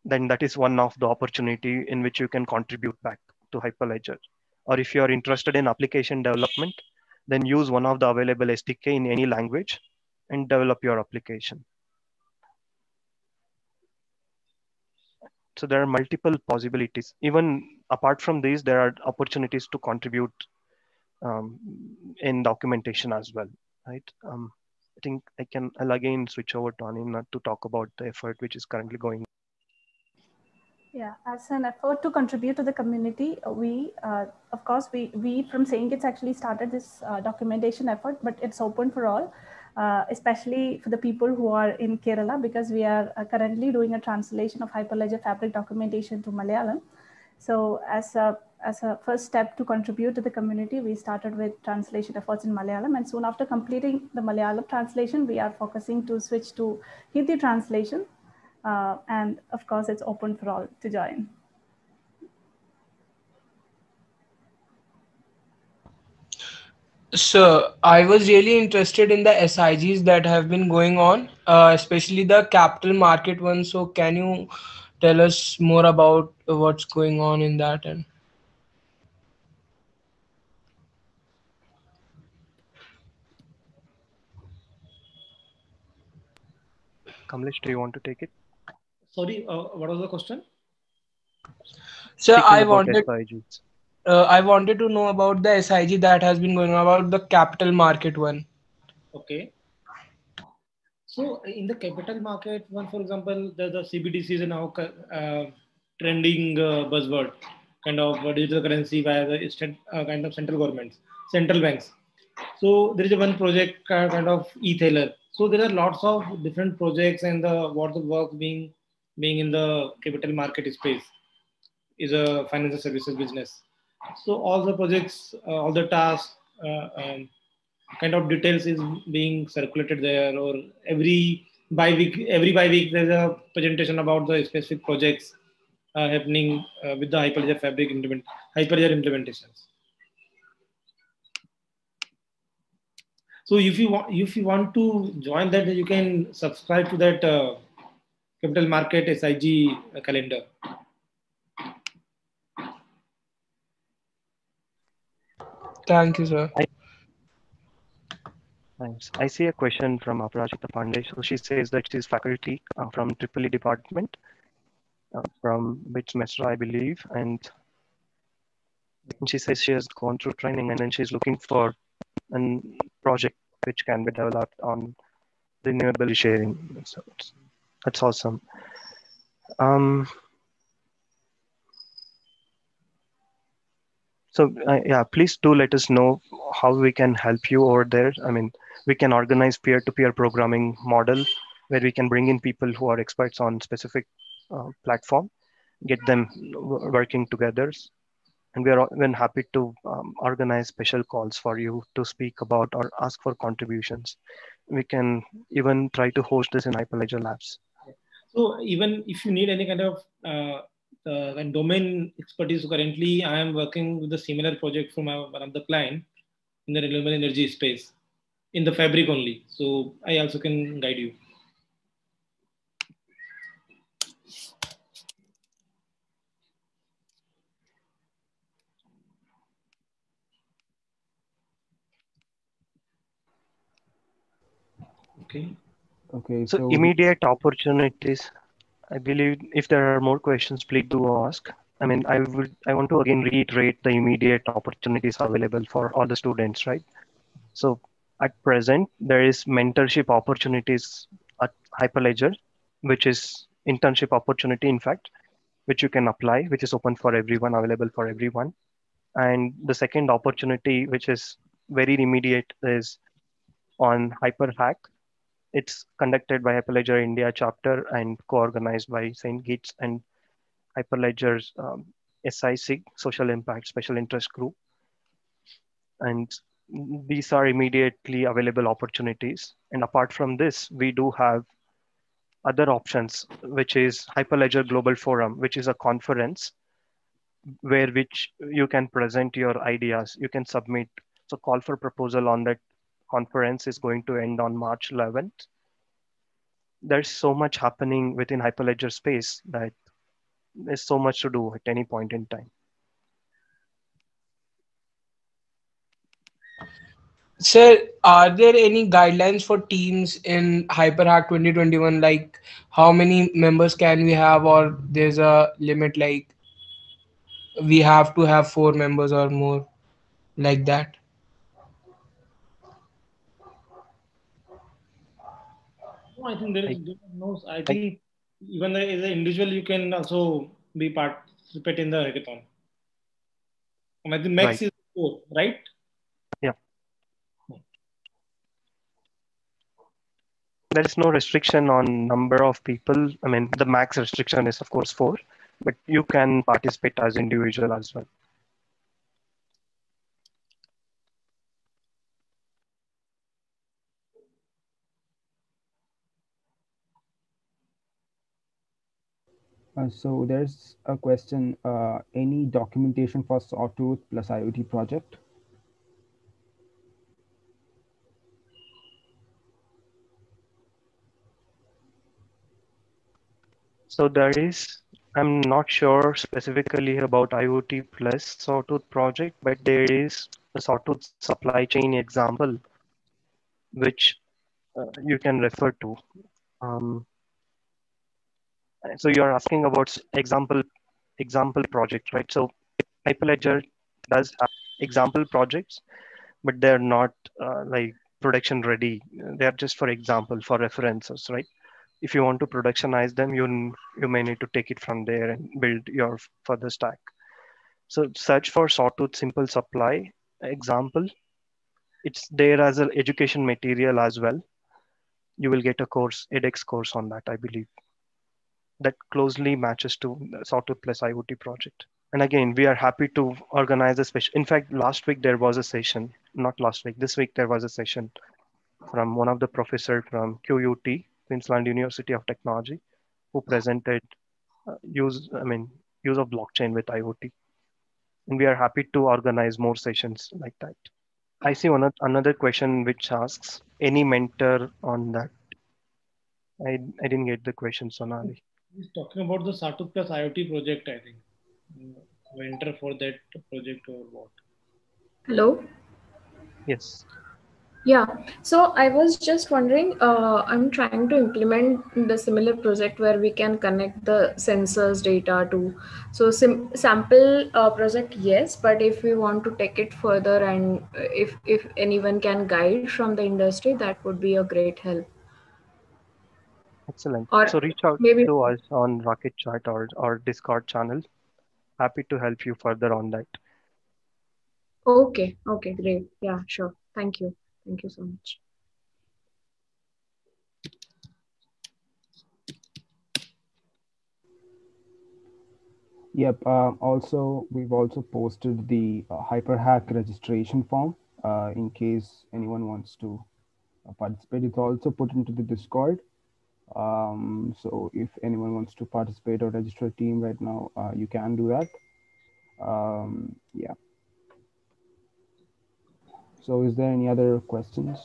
then that is one of the opportunity in which you can contribute back to Hyperledger. Or if you are interested in application development, then use one of the available S D K in any language and develop your application. So there are multiple possibilities. Even apart from these, there are opportunities to contribute um, in documentation as well, right? Um, I think I can, I'll again switch over to Anina to talk about the effort which is currently going. Yeah, as an effort to contribute to the community, we, uh, of course, we, we from Saint Kitts actually started this uh, documentation effort, but it's open for all, uh, especially for the people who are in Kerala, because we are uh, currently doing a translation of Hyperledger Fabric documentation to Malayalam. So as a, as a first step to contribute to the community, we started with translation efforts in Malayalam. And soon after completing the Malayalam translation, we are focusing to switch to Hindi translation. Uh, and of course, it's open for all to join. So I was really interested in the S I Gs that have been going on, uh, especially the capital market one. So can you tell us more about what's going on in that end? Kamlesh, do you want to take it? Sorry, uh, what was the question? So I wanted, uh, I wanted to know about the S I G that has been going on, about the capital market one. Okay. So in the capital market one, for example, the, the C B D C is now uh, trending uh, buzzword, kind of digital currency by the state, uh, kind of central governments, central banks. So there is a one project uh, kind of e-tailer. So there are lots of different projects, and the what the work being being in the capital market space is a financial services business. So all the projects, uh, all the tasks, uh, um, kind of details is being circulated there, or every bi-week, every bi-week there's a presentation about the specific projects uh, happening uh, with the Hyperledger Fabric implement, Hyperledger implementations. So if you want, if you want to join that, you can subscribe to that uh, Capital Market S I G uh, calendar. Thank you, sir. I, thanks. I see a question from Aparajita Pandey. So she says that she's faculty uh, from triple E department, uh, from which semester, I believe. And she says she has gone through training and then she's looking for a project which can be developed on renewable sharing. So it's, that's awesome. Um, So uh, yeah, please do let us know how we can help you over there. I mean, we can organize peer-to-peer programming model where we can bring in people who are experts on specific uh, platform, get them working together. And we are even happy to um, organize special calls for you to speak about or ask for contributions. We can even try to host this in Hyperledger Labs. So even if you need any kind of uh... Uh, and domain expertise, currently I am working with a similar project from one of the client in the renewable energy space in the fabric only. So I also can guide you. Okay. Okay. So, so immediate opportunities. I believe if there are more questions, please do ask. I mean, I would, I want to again reiterate the immediate opportunities available for all the students, right? So at present, there is mentorship opportunities at Hyperledger, which is internship opportunity, in fact, which you can apply, which is open for everyone, available for everyone. And the second opportunity, which is very immediate, is on HyperHack. It's conducted by Hyperledger India Chapter and co-organized by Saint Kitts and Hyperledger's um, S I C, Social Impact Special Interest Group. And these are immediately available opportunities. And apart from this, we do have other options, which is Hyperledger Global Forum, which is a conference where which you can present your ideas. You can submit, so call for proposal on that conference is going to end on March eleventh. There's so much happening within Hyperledger space that there's so much to do at any point in time. Sir, are there any guidelines for teams in HyperHack twenty twenty-one? Like how many members can we have, or there's a limit like we have to have four members or more, like that? I think there is no, I think even as an individual, you can also be participate in the hackathon. And I think max is four, right? Yeah. There is no restriction on number of people. I mean, the max restriction is of course four, but you can participate as individual as well. Uh, so there's a question, uh, any documentation for Sawtooth plus IoT project? So there is, I'm not sure specifically about IoT plus Sawtooth project, but there is a Sawtooth supply chain example, which uh, you can refer to. Um, So you're asking about example example projects, right? So Hyperledger does have example projects, but they're not uh, like production ready. They're just for example, for references, right? If you want to productionize them, you, you may need to take it from there and build your further stack. So search for Sawtooth simple supply example. It's there as an education material as well. You will get a course, edX course on that, I believe, that closely matches to the Sawtooth plus IoT project. And again, we are happy to organize a special, in fact, last week there was a session, not last week, this week there was a session from one of the professor from Q U T Queensland University of Technology, who presented uh, use, I mean, use of blockchain with IoT. And we are happy to organize more sessions like that. I see one, another question which asks, any mentor on that? I, I didn't get the question, Sonali. He's talking about the Sawtooth plus IoT project, I think. Mentor for that project or what? Hello? Yes. Yeah, so I was just wondering, uh, I'm trying to implement the similar project where we can connect the sensors data to, so sim sample uh, project, yes, but if we want to take it further and if, if anyone can guide from the industry, that would be a great help. Excellent. Or so reach out maybe to us on Rocket Chat or, or Discord channel. Happy to help you further on that. Okay, okay, great. Yeah, sure. Thank you. Thank you so much. Yep. Uh, also, we've also posted the uh, HyperHack registration form uh, in case anyone wants to uh, participate. It's also put into the Discord. Um, so if anyone wants to participate or register a team right now, uh, you can do that. Um, yeah. So is there any other questions?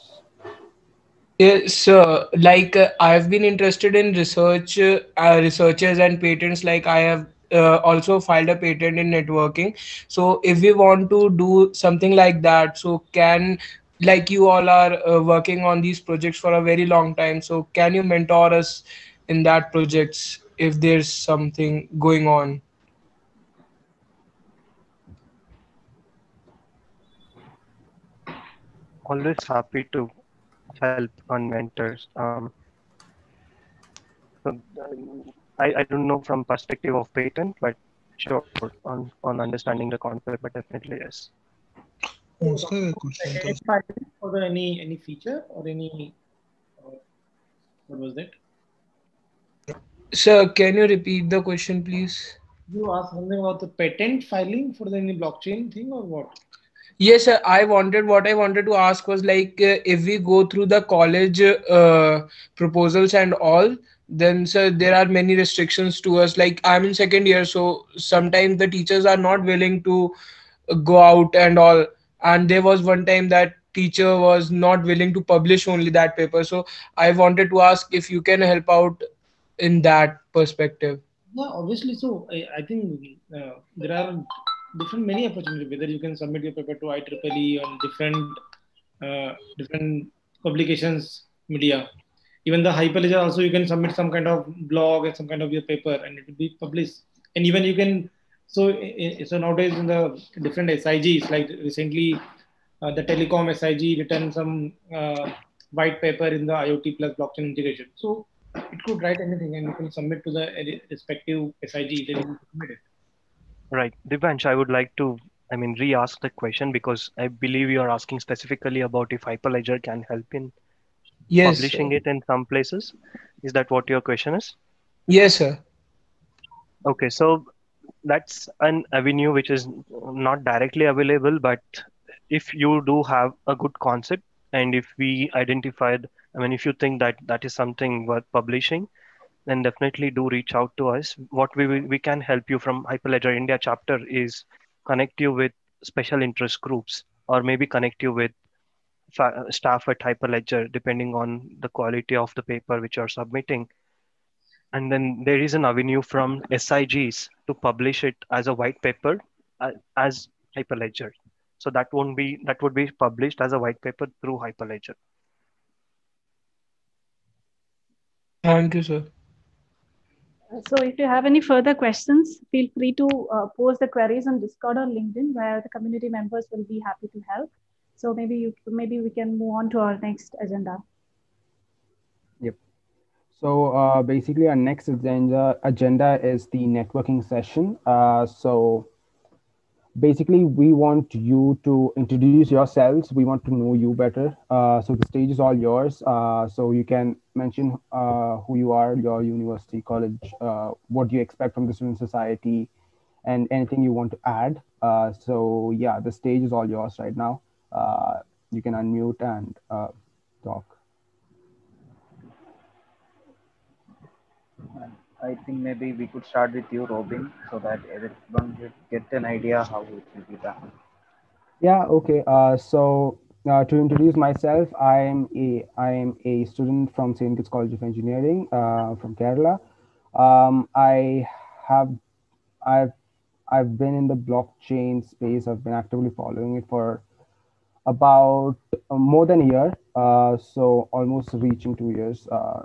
Yes, uh, like uh, I've been interested in research, uh, researchers and patents. Like I have uh, also filed a patent in networking. So if we want to do something like that, so can, like you all are uh, working on these projects for a very long time. So can you mentor us in that projects if there's something going on? Always happy to help on mentors. Um, so I, I don't know from perspective of patent, but sure, on, on understanding the concept, but definitely yes. Also a question. Any patent for the, any, any feature or any, uh, what was that? Sir, can you repeat the question, please? You asked something about the patent filing for the any blockchain thing or what? Yes, sir. I wanted, what I wanted to ask was like, uh, if we go through the college uh, proposals and all, then sir, there are many restrictions to us. Like I'm in second year, so sometimes the teachers are not willing to go out and all. And there was one time that teacher was not willing to publish only that paper. So I wanted to ask if you can help out in that perspective. Yeah, obviously. So I, I think uh, there are different many opportunities, whether you can submit your paper to I triple E on different uh, different publications, media. Even the Hyperledger also, you can submit some kind of blog and some kind of your paper and it will be published. And even you can, so, so nowadays in the different S I Gs, like recently uh, the telecom S I G written some uh, white paper in the IoT plus blockchain integration. So it could write anything and you can submit to the respective S I G, then you can submit it. Right. Devansh, I would like to, I mean, re-ask the question because I believe you are asking specifically about if Hyperledger can help in yes, publishing sir. it in some places. Is that what your question is? Yes, sir. Okay. So that's an avenue which is not directly available, but if you do have a good concept and if we identified, I mean, if you think that that is something worth publishing, then definitely do reach out to us. What we we can help you from Hyperledger India chapter is connect you with special interest groups or maybe connect you with staff at Hyperledger, depending on the quality of the paper which you're submitting. And then there is an avenue from S I Gs to publish it as a white paper uh, as Hyperledger. So that won't be, that would be published as a white paper through Hyperledger. Thank you, sir. So if you have any further questions, feel free to uh, post the queries on Discord or LinkedIn, where the community members will be happy to help. So maybe you, maybe we can move on to our next agenda. Yep. So uh, basically our next agenda, agenda is the networking session. Uh, so basically we want you to introduce yourselves. We want to know you better. Uh, so the stage is all yours. Uh, so you can mention uh, who you are, your university, college, uh, what do you expect from the student society, and anything you want to add. Uh, so yeah, the stage is all yours right now. Uh, you can unmute and uh, talk. I think maybe we could start with you, Robin, so that everyone will get an idea how it will be done. Yeah, okay. Uh, so uh, to introduce myself, I am a, I am a student from Saint Kitts College of Engineering uh, from Kerala. Um, I have, I've, I've been in the blockchain space. I've been actively following it for about more than a year, uh, so almost reaching two years. Uh,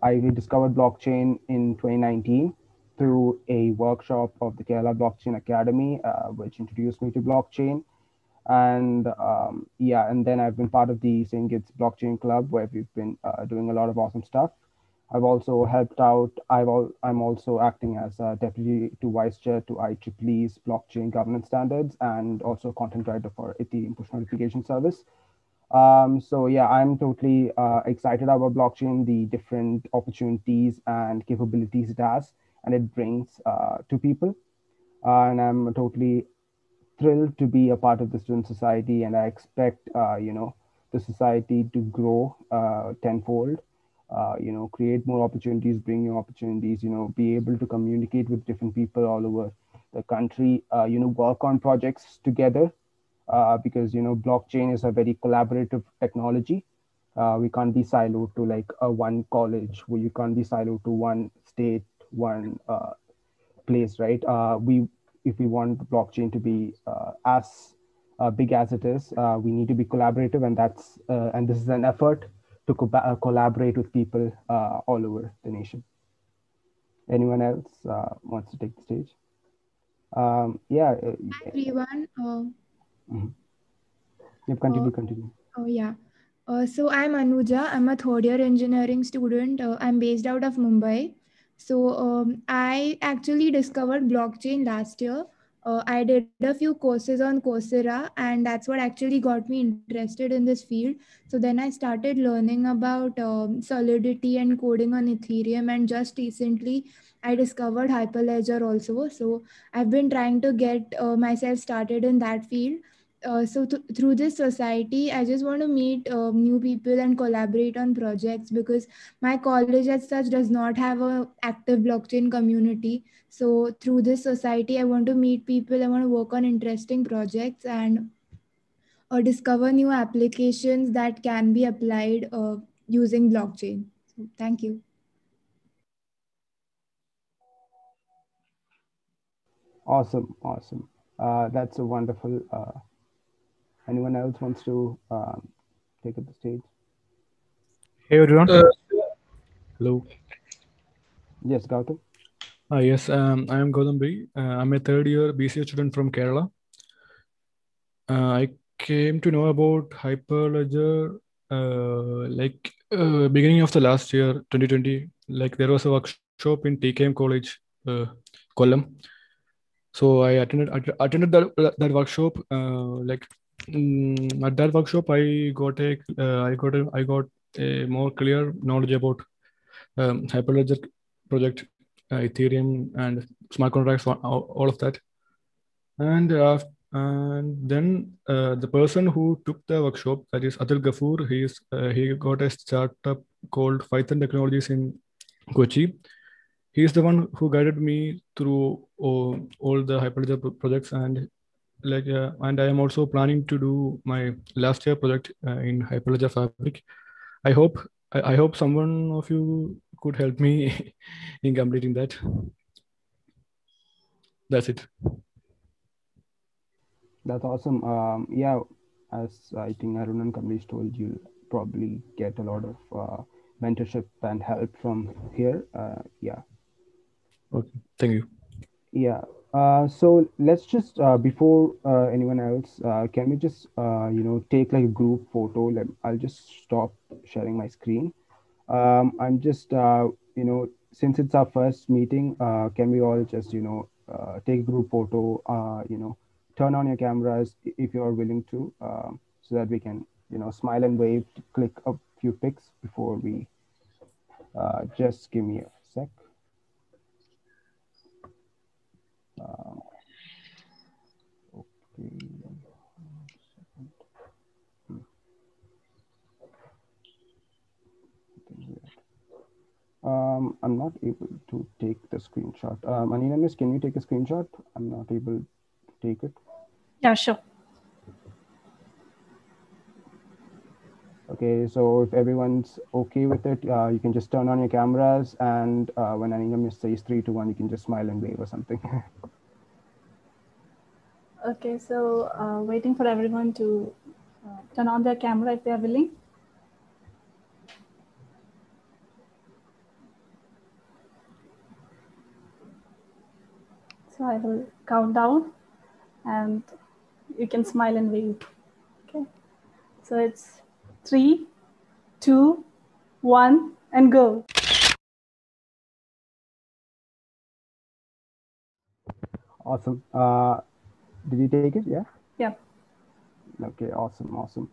I discovered blockchain in twenty nineteen through a workshop of the Kerala Blockchain Academy, uh, which introduced me to blockchain. And um, yeah, and then I've been part of the Saint Kitts Blockchain Club, where we've been uh, doing a lot of awesome stuff. I've also helped out. I've all, I'm also acting as a deputy to vice chair to I E E E's blockchain governance standards, and also content writer for Ethereum push notification service. Um, so yeah, I'm totally uh, excited about blockchain, the different opportunities and capabilities it has, and it brings uh, to people. Uh, and I'm totally thrilled to be a part of the student society, and I expect uh, you know, the society to grow uh, tenfold. Uh, you know, create more opportunities, bring new opportunities, you know, be able to communicate with different people all over the country, uh, you know, work on projects together, uh, because, you know, blockchain is a very collaborative technology. Uh, we can't be siloed to like a one college, where you can't be siloed to one state, one uh, place, right? Uh, we, if we want blockchain to be uh, as uh, big as it is, uh, we need to be collaborative, and that's, uh, and this is an effort to co uh, collaborate with people uh, all over the nation. Anyone else uh, wants to take the stage? Um, yeah. Uh, Hi, everyone. Uh, mm-hmm. Yep, continue, uh, continue. Oh, yeah. Uh, so I'm Anuja. I'm a third year engineering student. Uh, I'm based out of Mumbai. So um, I actually discovered blockchain last year. Uh, I did a few courses on Coursera, and that's what actually got me interested in this field. So then I started learning about um, Solidity and coding on Ethereum, and just recently I discovered Hyperledger also. So I've been trying to get uh, myself started in that field. Uh, so th through this society, I just want to meet uh, new people and collaborate on projects, because my college as such does not have an active blockchain community. So through this society, I want to meet people, I want to work on interesting projects, and uh, discover new applications that can be applied uh, using blockchain. So thank you. Awesome, awesome. Uh, that's a wonderful... Uh... Anyone else wants to uh, take up the stage? Hey, everyone. Uh, Hello. Yes, Gautam. Uh, yes, um, I am Gautam B. Uh, I'm a third year B C A student from Kerala. Uh, I came to know about Hyperledger uh, like uh, beginning of the last year, twenty twenty. Like there was a workshop in T K M College, uh, Kollam. So I attended attended that that workshop uh, like. Mm, at that workshop, I got a, uh, I got a, I got a more clear knowledge about um, Hyperledger project, uh, Ethereum, and smart contracts, all of that. And uh, and then uh, the person who took the workshop, that is Adil Ghafoor, he is uh, he got a startup called Python Technologies in Kochi. He is the one who guided me through all, all the Hyperledger projects, and. Like uh, and I am also planning to do my last year project uh, in Hyperledger Fabric. I hope I, I hope someone of you could help me in completing that. That's it. That's awesome. Um, yeah, as I think Arun and Kamlesh told you, probably get a lot of uh, mentorship and help from here. Uh, yeah. Okay. Thank you. Yeah. Uh, so let's just, uh, before uh, anyone else, uh, can we just, uh, you know, take like a group photo? Let, I'll just stop sharing my screen. Um, I'm just, uh, you know, since it's our first meeting, uh, can we all just, you know, uh, take a group photo, uh, you know, turn on your cameras if you are willing to, uh, so that we can, you know, smile and wave, click a few pics before we, uh, just give me a sec. Um, okay. Hmm. um Um, I'm not able to take the screenshot. Um, Anina Miz, can you take a screenshot? I'm not able to take it. Yeah, sure. Okay, so if everyone's okay with it, uh, you can just turn on your cameras, and uh, when Anina Miz says three, two, one, you can just smile and wave or something. Okay, so uh, waiting for everyone to uh, turn on their camera if they are willing. So I will count down and you can smile and wave. Okay, so it's three, two, one, and go. Awesome. Uh, did you take it? Yeah? Yeah. Okay, awesome, awesome.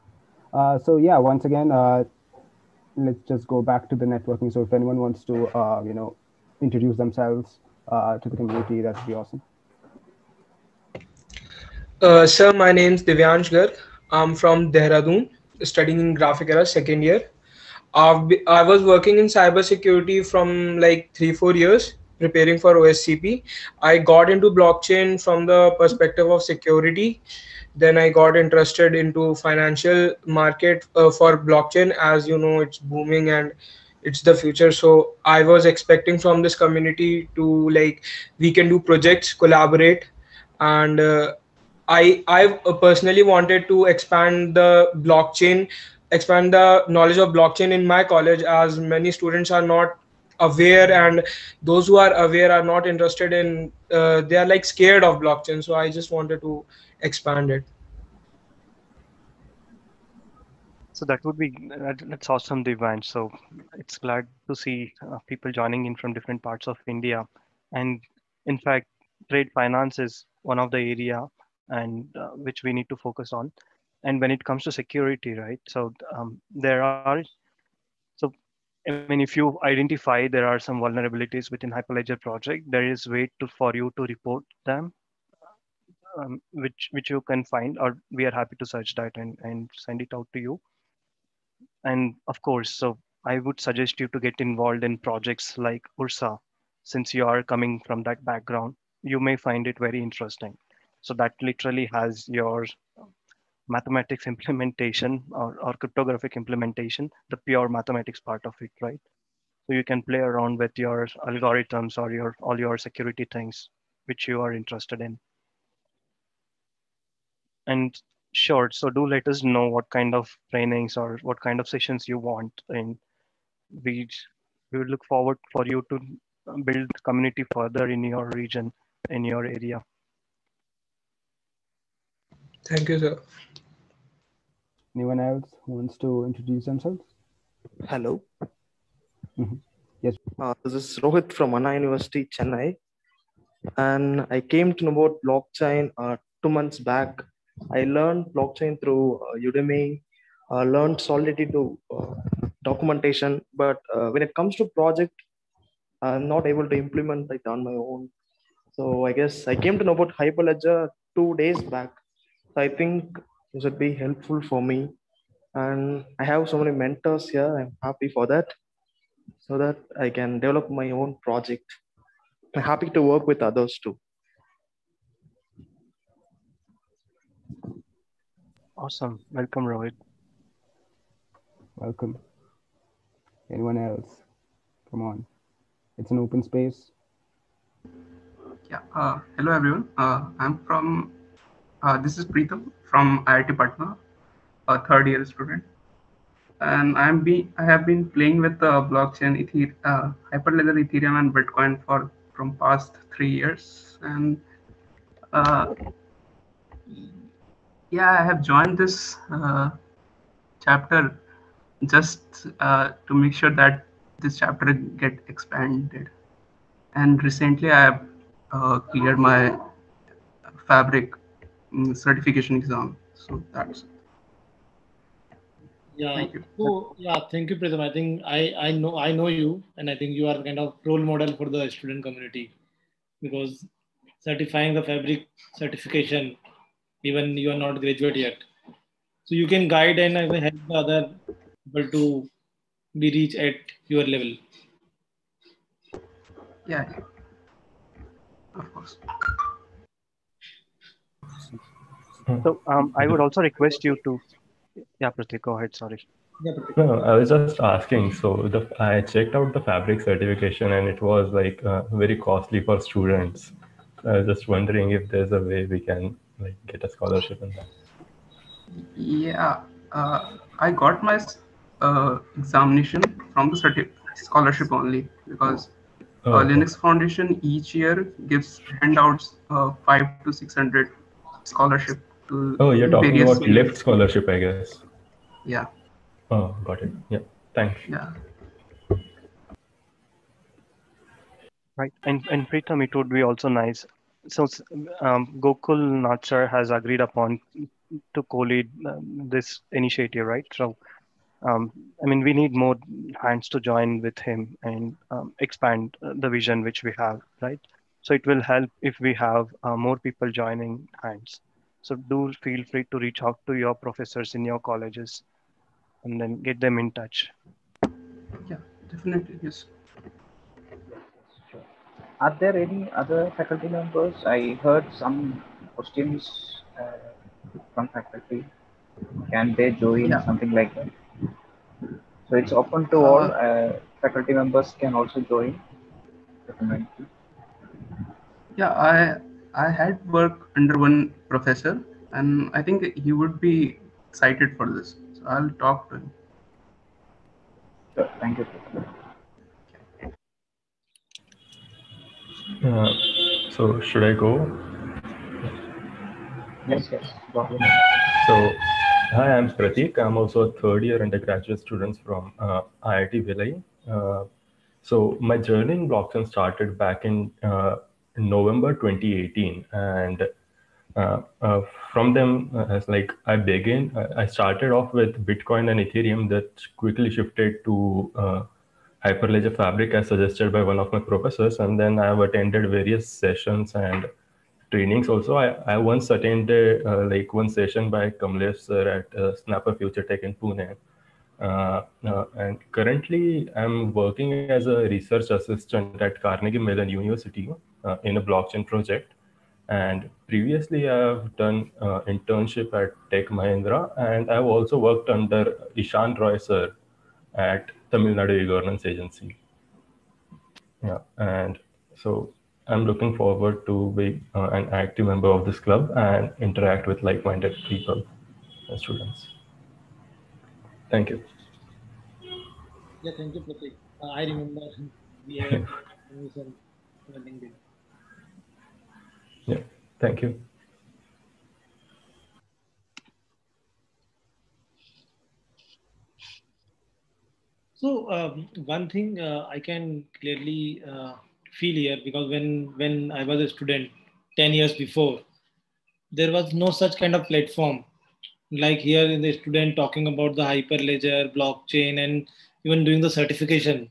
Uh, so yeah, once again, uh, let's just go back to the networking. So if anyone wants to, uh, you know, introduce themselves uh, to the community, that'd be awesome. Uh, sir, my name's Devansh Garg. I'm from Dehradun, studying in graphic era second year. I've be, I was working in cybersecurity from like three, four years preparing for O S C P. I got into blockchain from the perspective of security. Then I got interested into financial market uh, for blockchain. As you know, it's booming and it's the future. So I was expecting from this community to like, we can do projects, collaborate, and uh, I, I personally wanted to expand the blockchain, expand the knowledge of blockchain in my college, as many students are not aware, and those who are aware are not interested in, uh, they are like scared of blockchain. So I just wanted to expand it. So that would be, that's awesome, Devansh. So it's glad to see uh, people joining in from different parts of India. And in fact, trade finance is one of the area and uh, which we need to focus on. And when it comes to security, right? So um, there are, so I mean, if you identify there are some vulnerabilities within Hyperledger project, there is way to, for you to report them, um, which which you can find, or we are happy to search that and, and send it out to you. And of course, so I would suggest you to get involved in projects like Ursa, since you are coming from that background, you may find it very interesting. So that literally has your mathematics implementation or, or cryptographic implementation, the pure mathematics part of it, right? So you can play around with your algorithms or your all your security things which you are interested in. And sure, so do let us know what kind of trainings or what kind of sessions you want. And we, we look forward for you to build community further in your region, in your area. Thank you, sir. Anyone else wants to introduce themselves? Hello. Mm-hmm. Yes. Uh, this is Rohit from Anna University, Chennai. And I came to know about blockchain uh, two months back. I learned blockchain through uh, Udemy, uh, learned Solidity to uh, documentation. But uh, when it comes to project, I'm not able to implement it on my own. So I guess I came to know about Hyperledger two days back. So I think this would be helpful for me. And I have so many mentors here. I'm happy for that, so that I can develop my own project. I'm happy to work with others too. Awesome. Welcome, Rohit. Welcome. Anyone else? Come on. It's an open space. Yeah. Uh, hello, everyone. Uh, I'm from... Uh, this is Pritam from I I T Patna, a third year student, and I'm be I have been playing with the uh, blockchain, ether, uh, Hyperledger, Ethereum, and Bitcoin for from past three years, and uh, yeah, I have joined this uh, chapter just uh, to make sure that this chapter get expanded, and recently I have uh, cleared my Fabric certification exam. So that's it. Yeah. Thank you. So, yeah, thank you, Pritam. I think I, I know I know you, and I think you are kind of role model for the student community, because certifying the Fabric certification, even you are not graduate yet. So you can guide and help the other people to be reach at your level. Yeah, yeah. Of course. So um, I would also request you to, yeah, Prateek, go ahead, sorry. No, I was just asking. So the, I checked out the Fabric certification and it was like uh, very costly for students. I was just wondering if there's a way we can like get a scholarship in that. Yeah, uh, I got my uh, examination from the certi scholarship only because oh. uh, Linux Foundation each year gives handouts uh, five to six hundred scholarship to. Oh, you're talking about L I F T scholarship, I guess. Yeah. Oh, got it. Yeah, thanks. Yeah. Right, and and Pritam, it would be also nice. So um, Gokulnath sir has agreed upon to co-lead um, this initiative, right? So, um, I mean, we need more hands to join with him and um, expand the vision which we have, right? So it will help if we have uh, more people joining hands. So do feel free to reach out to your professors in your colleges and then get them in touch. Yeah, definitely, yes. Sure. Are there any other faculty members? I heard some questions uh, from faculty. Can they join yeah. or something like that? So it's open to uh, all. Uh, faculty members can also join. Definitely. Yeah, I, I had worked under one professor and I think he would be excited for this. I'll talk to him. Sure, thank you. Uh, so should I go? Yes, yes. So hi, I'm Prateek. I'm also a third year undergraduate student from uh, I I T Vilai. Uh, so my journey in blockchain started back in uh, November twenty eighteen, and Uh, uh, from them, uh, as like I began, I, I started off with Bitcoin and Ethereum, that quickly shifted to uh, Hyperledger Fabric as suggested by one of my professors. And then I have attended various sessions and trainings also. I, I once attended uh, like one session by Kamlesh sir at uh, Snapper Future Tech in Pune. Uh, uh, and currently I'm working as a research assistant at Carnegie Mellon University uh, in a blockchain project. And previously, I've done uh, internship at Tech Mahindra, and I've also worked under Ishan Roy sir at Tamil Nadu Governance Agency. Yeah, and so I'm looking forward to be uh, an active member of this club and interact with like-minded people and students. Thank you. Yeah, thank you, Prateek. Uh, I remember we had some LinkedIn. Yeah, thank you. So um, one thing uh, I can clearly uh, feel here, because when, when I was a student ten years before, there was no such kind of platform. Like here in the student talking about the Hyperledger, blockchain, and even doing the certification.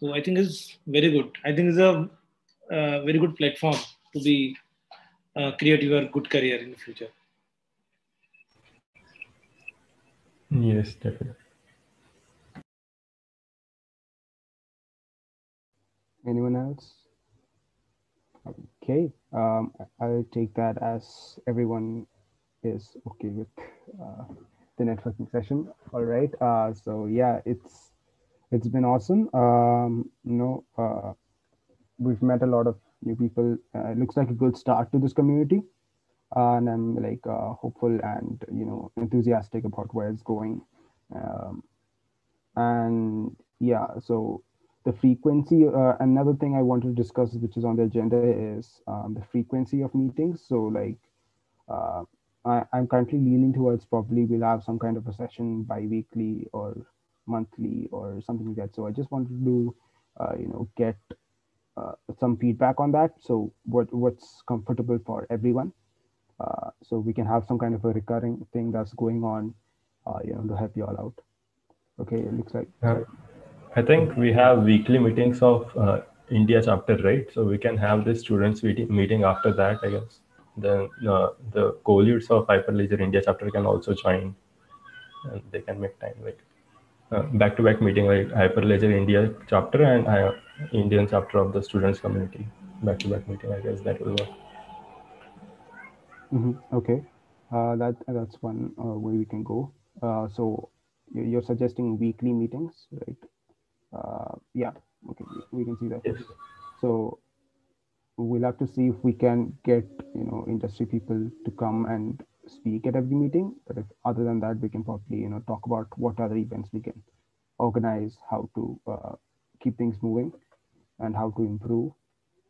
So I think it's very good. I think it's a uh, very good platform to be uh, create your good career in the future. Yes, definitely. Anyone else? Okay, um, I'll take that as everyone is okay with uh, the networking session. All right. Uh, so yeah, it's it's been awesome. Um, you know, uh, we've met a lot of new people. Uh, looks like a good start to this community, uh, and I'm like uh, hopeful and you know enthusiastic about where it's going, um, and yeah. So the frequency. Uh, another thing I want to discuss, which is on the agenda, is um, the frequency of meetings. So like, uh, I, I'm currently leaning towards probably we'll have some kind of a session bi-weekly or monthly or something like that. So I just wanted to, uh, you know, get. Uh, some feedback on that. So what what's comfortable for everyone, uh, so we can have some kind of a recurring thing that's going on, uh, you know, to help you all out. Okay, it looks like. Uh, I think we have weekly meetings of uh, India chapter, right? So we can have the students meeting after that, I guess. Then uh, the co-leads of Hyperledger India chapter can also join, and they can make time with it. uh, back-to-back meeting, like Hyperledger India Chapter and uh, Indian Chapter of the Students Community. Back-to-back meeting, I guess that will work. Mm-hmm. Okay, uh, that that's one uh, way we can go. Uh, so you're suggesting weekly meetings, right? Uh, yeah, okay, we can see that. Yes. So we'll have to see if we can get, you know, industry people to come and speak at every meeting. But if, other than that, we can probably, you know, talk about what other events we can organize, how to uh, keep things moving and how to improve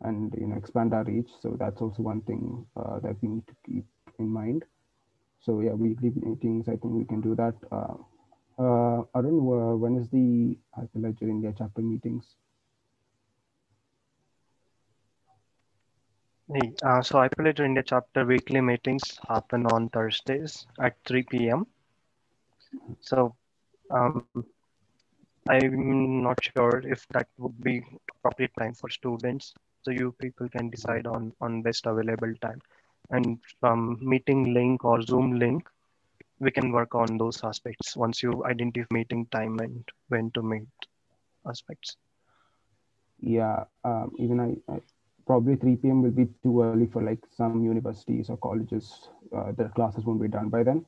and, you know, expand our reach. So that's also one thing uh, that we need to keep in mind. So yeah, weekly meetings, I think we can do that. Uh, uh, Arun, uh, when is the Hyperledger India Chapter meetings? Uh, so Hyperledger India Chapter weekly meetings happen on Thursdays at three P M So um, I'm not sure if that would be appropriate time for students. So you people can decide on, on best available time. And from meeting link or Zoom link, we can work on those aspects once you identify meeting time and when to meet aspects. Yeah, um, even I, I probably three P M will be too early for like some universities or colleges. Uh, their classes won't be done by then.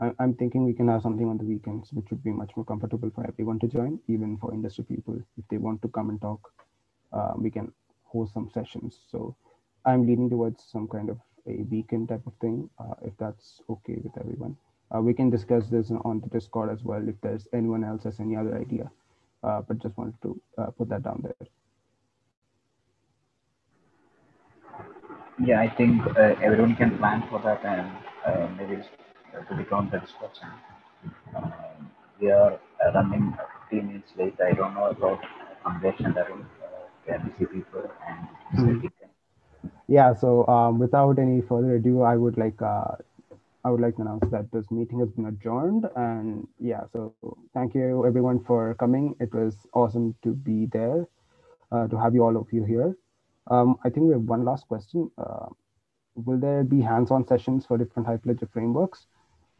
I, I'm thinking we can have something on the weekends, which would be much more comfortable for everyone to join, even for industry people. If they want to come and talk, uh, we can host some sessions. So I'm leaning towards some kind of a weekend type of thing, uh, if that's okay with everyone. Uh, we can discuss this on the Discord as well, if there's anyone else has any other idea, uh, but just wanted to uh, put that down there. Yeah, I think uh, everyone can plan for that, and uh, maybe to become the Discord channel. Uh, we are running fifteen minutes late. I don't know about Kamlesh and Arun, can see people and mm-hmm. Yeah, so um, without any further ado, I would like uh, I would like to announce that this meeting has been adjourned. And yeah, so thank you everyone for coming. It was awesome to be there, uh, to have you all of you here. Um, I think we have one last question. Uh, will there be hands-on sessions for different Hyperledger frameworks?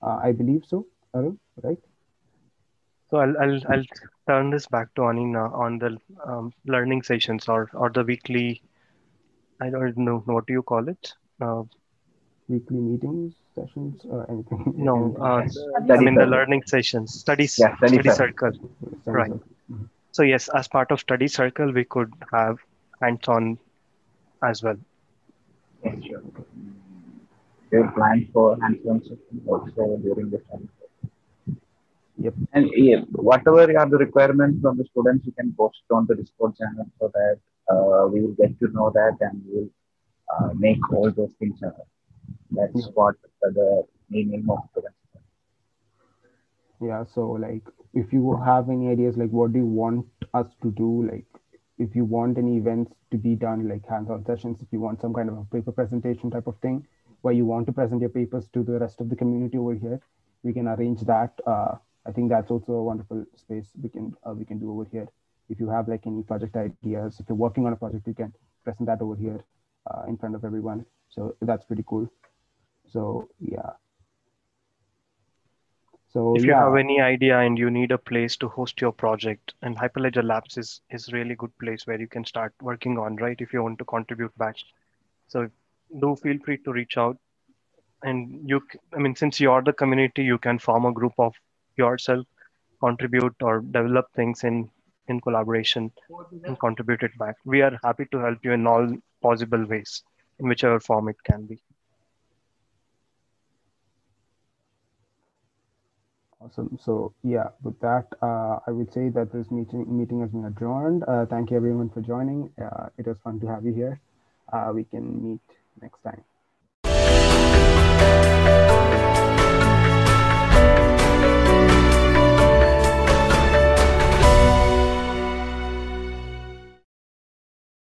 Uh, I believe so, Arun, right? So I'll, I'll I'll turn this back to Anina on the um, learning sessions or or the weekly. I don't know what do you call it. Uh, Weekly meetings, sessions, or anything. No, uh, I mean the learning sessions, studies, yeah, study, study circle, study right? Circle. Mm-hmm. So yes, as part of study circle, we could have hands-on as well. Yes, sure. We plan for hands-on sessions also during the study. Yep. And yeah, whatever are the requirements from the students, you can post on the Discord channel so that uh, we will get to know that and we will uh, make all those things happen. That's yeah. what uh, the meaning of students. Yeah, so like if you have any ideas, like what do you want us to do? Like if you want any events to be done, like hands-on sessions, if you want some kind of a paper presentation type of thing where you want to present your papers to the rest of the community over here, we can arrange that. Uh, I think that's also a wonderful space we can uh, we can do over here. If you have like any project ideas, if you're working on a project, you can present that over here uh, in front of everyone. So that's pretty cool. So yeah. So if you yeah. have any idea and you need a place to host your project, and Hyperledger Labs is is really good place where you can start working on, right? If you want to contribute back, so do feel free to reach out. And you, I mean, since you are the community, you can form a group of yourself, contribute or develop things in, in collaboration and contribute it back. We are happy to help you in all possible ways, in whichever form it can be. Awesome. So yeah, with that, uh, I would say that this meeting meeting has been adjourned. Uh, thank you everyone for joining. Uh, it was fun to have you here. Uh, we can meet next time.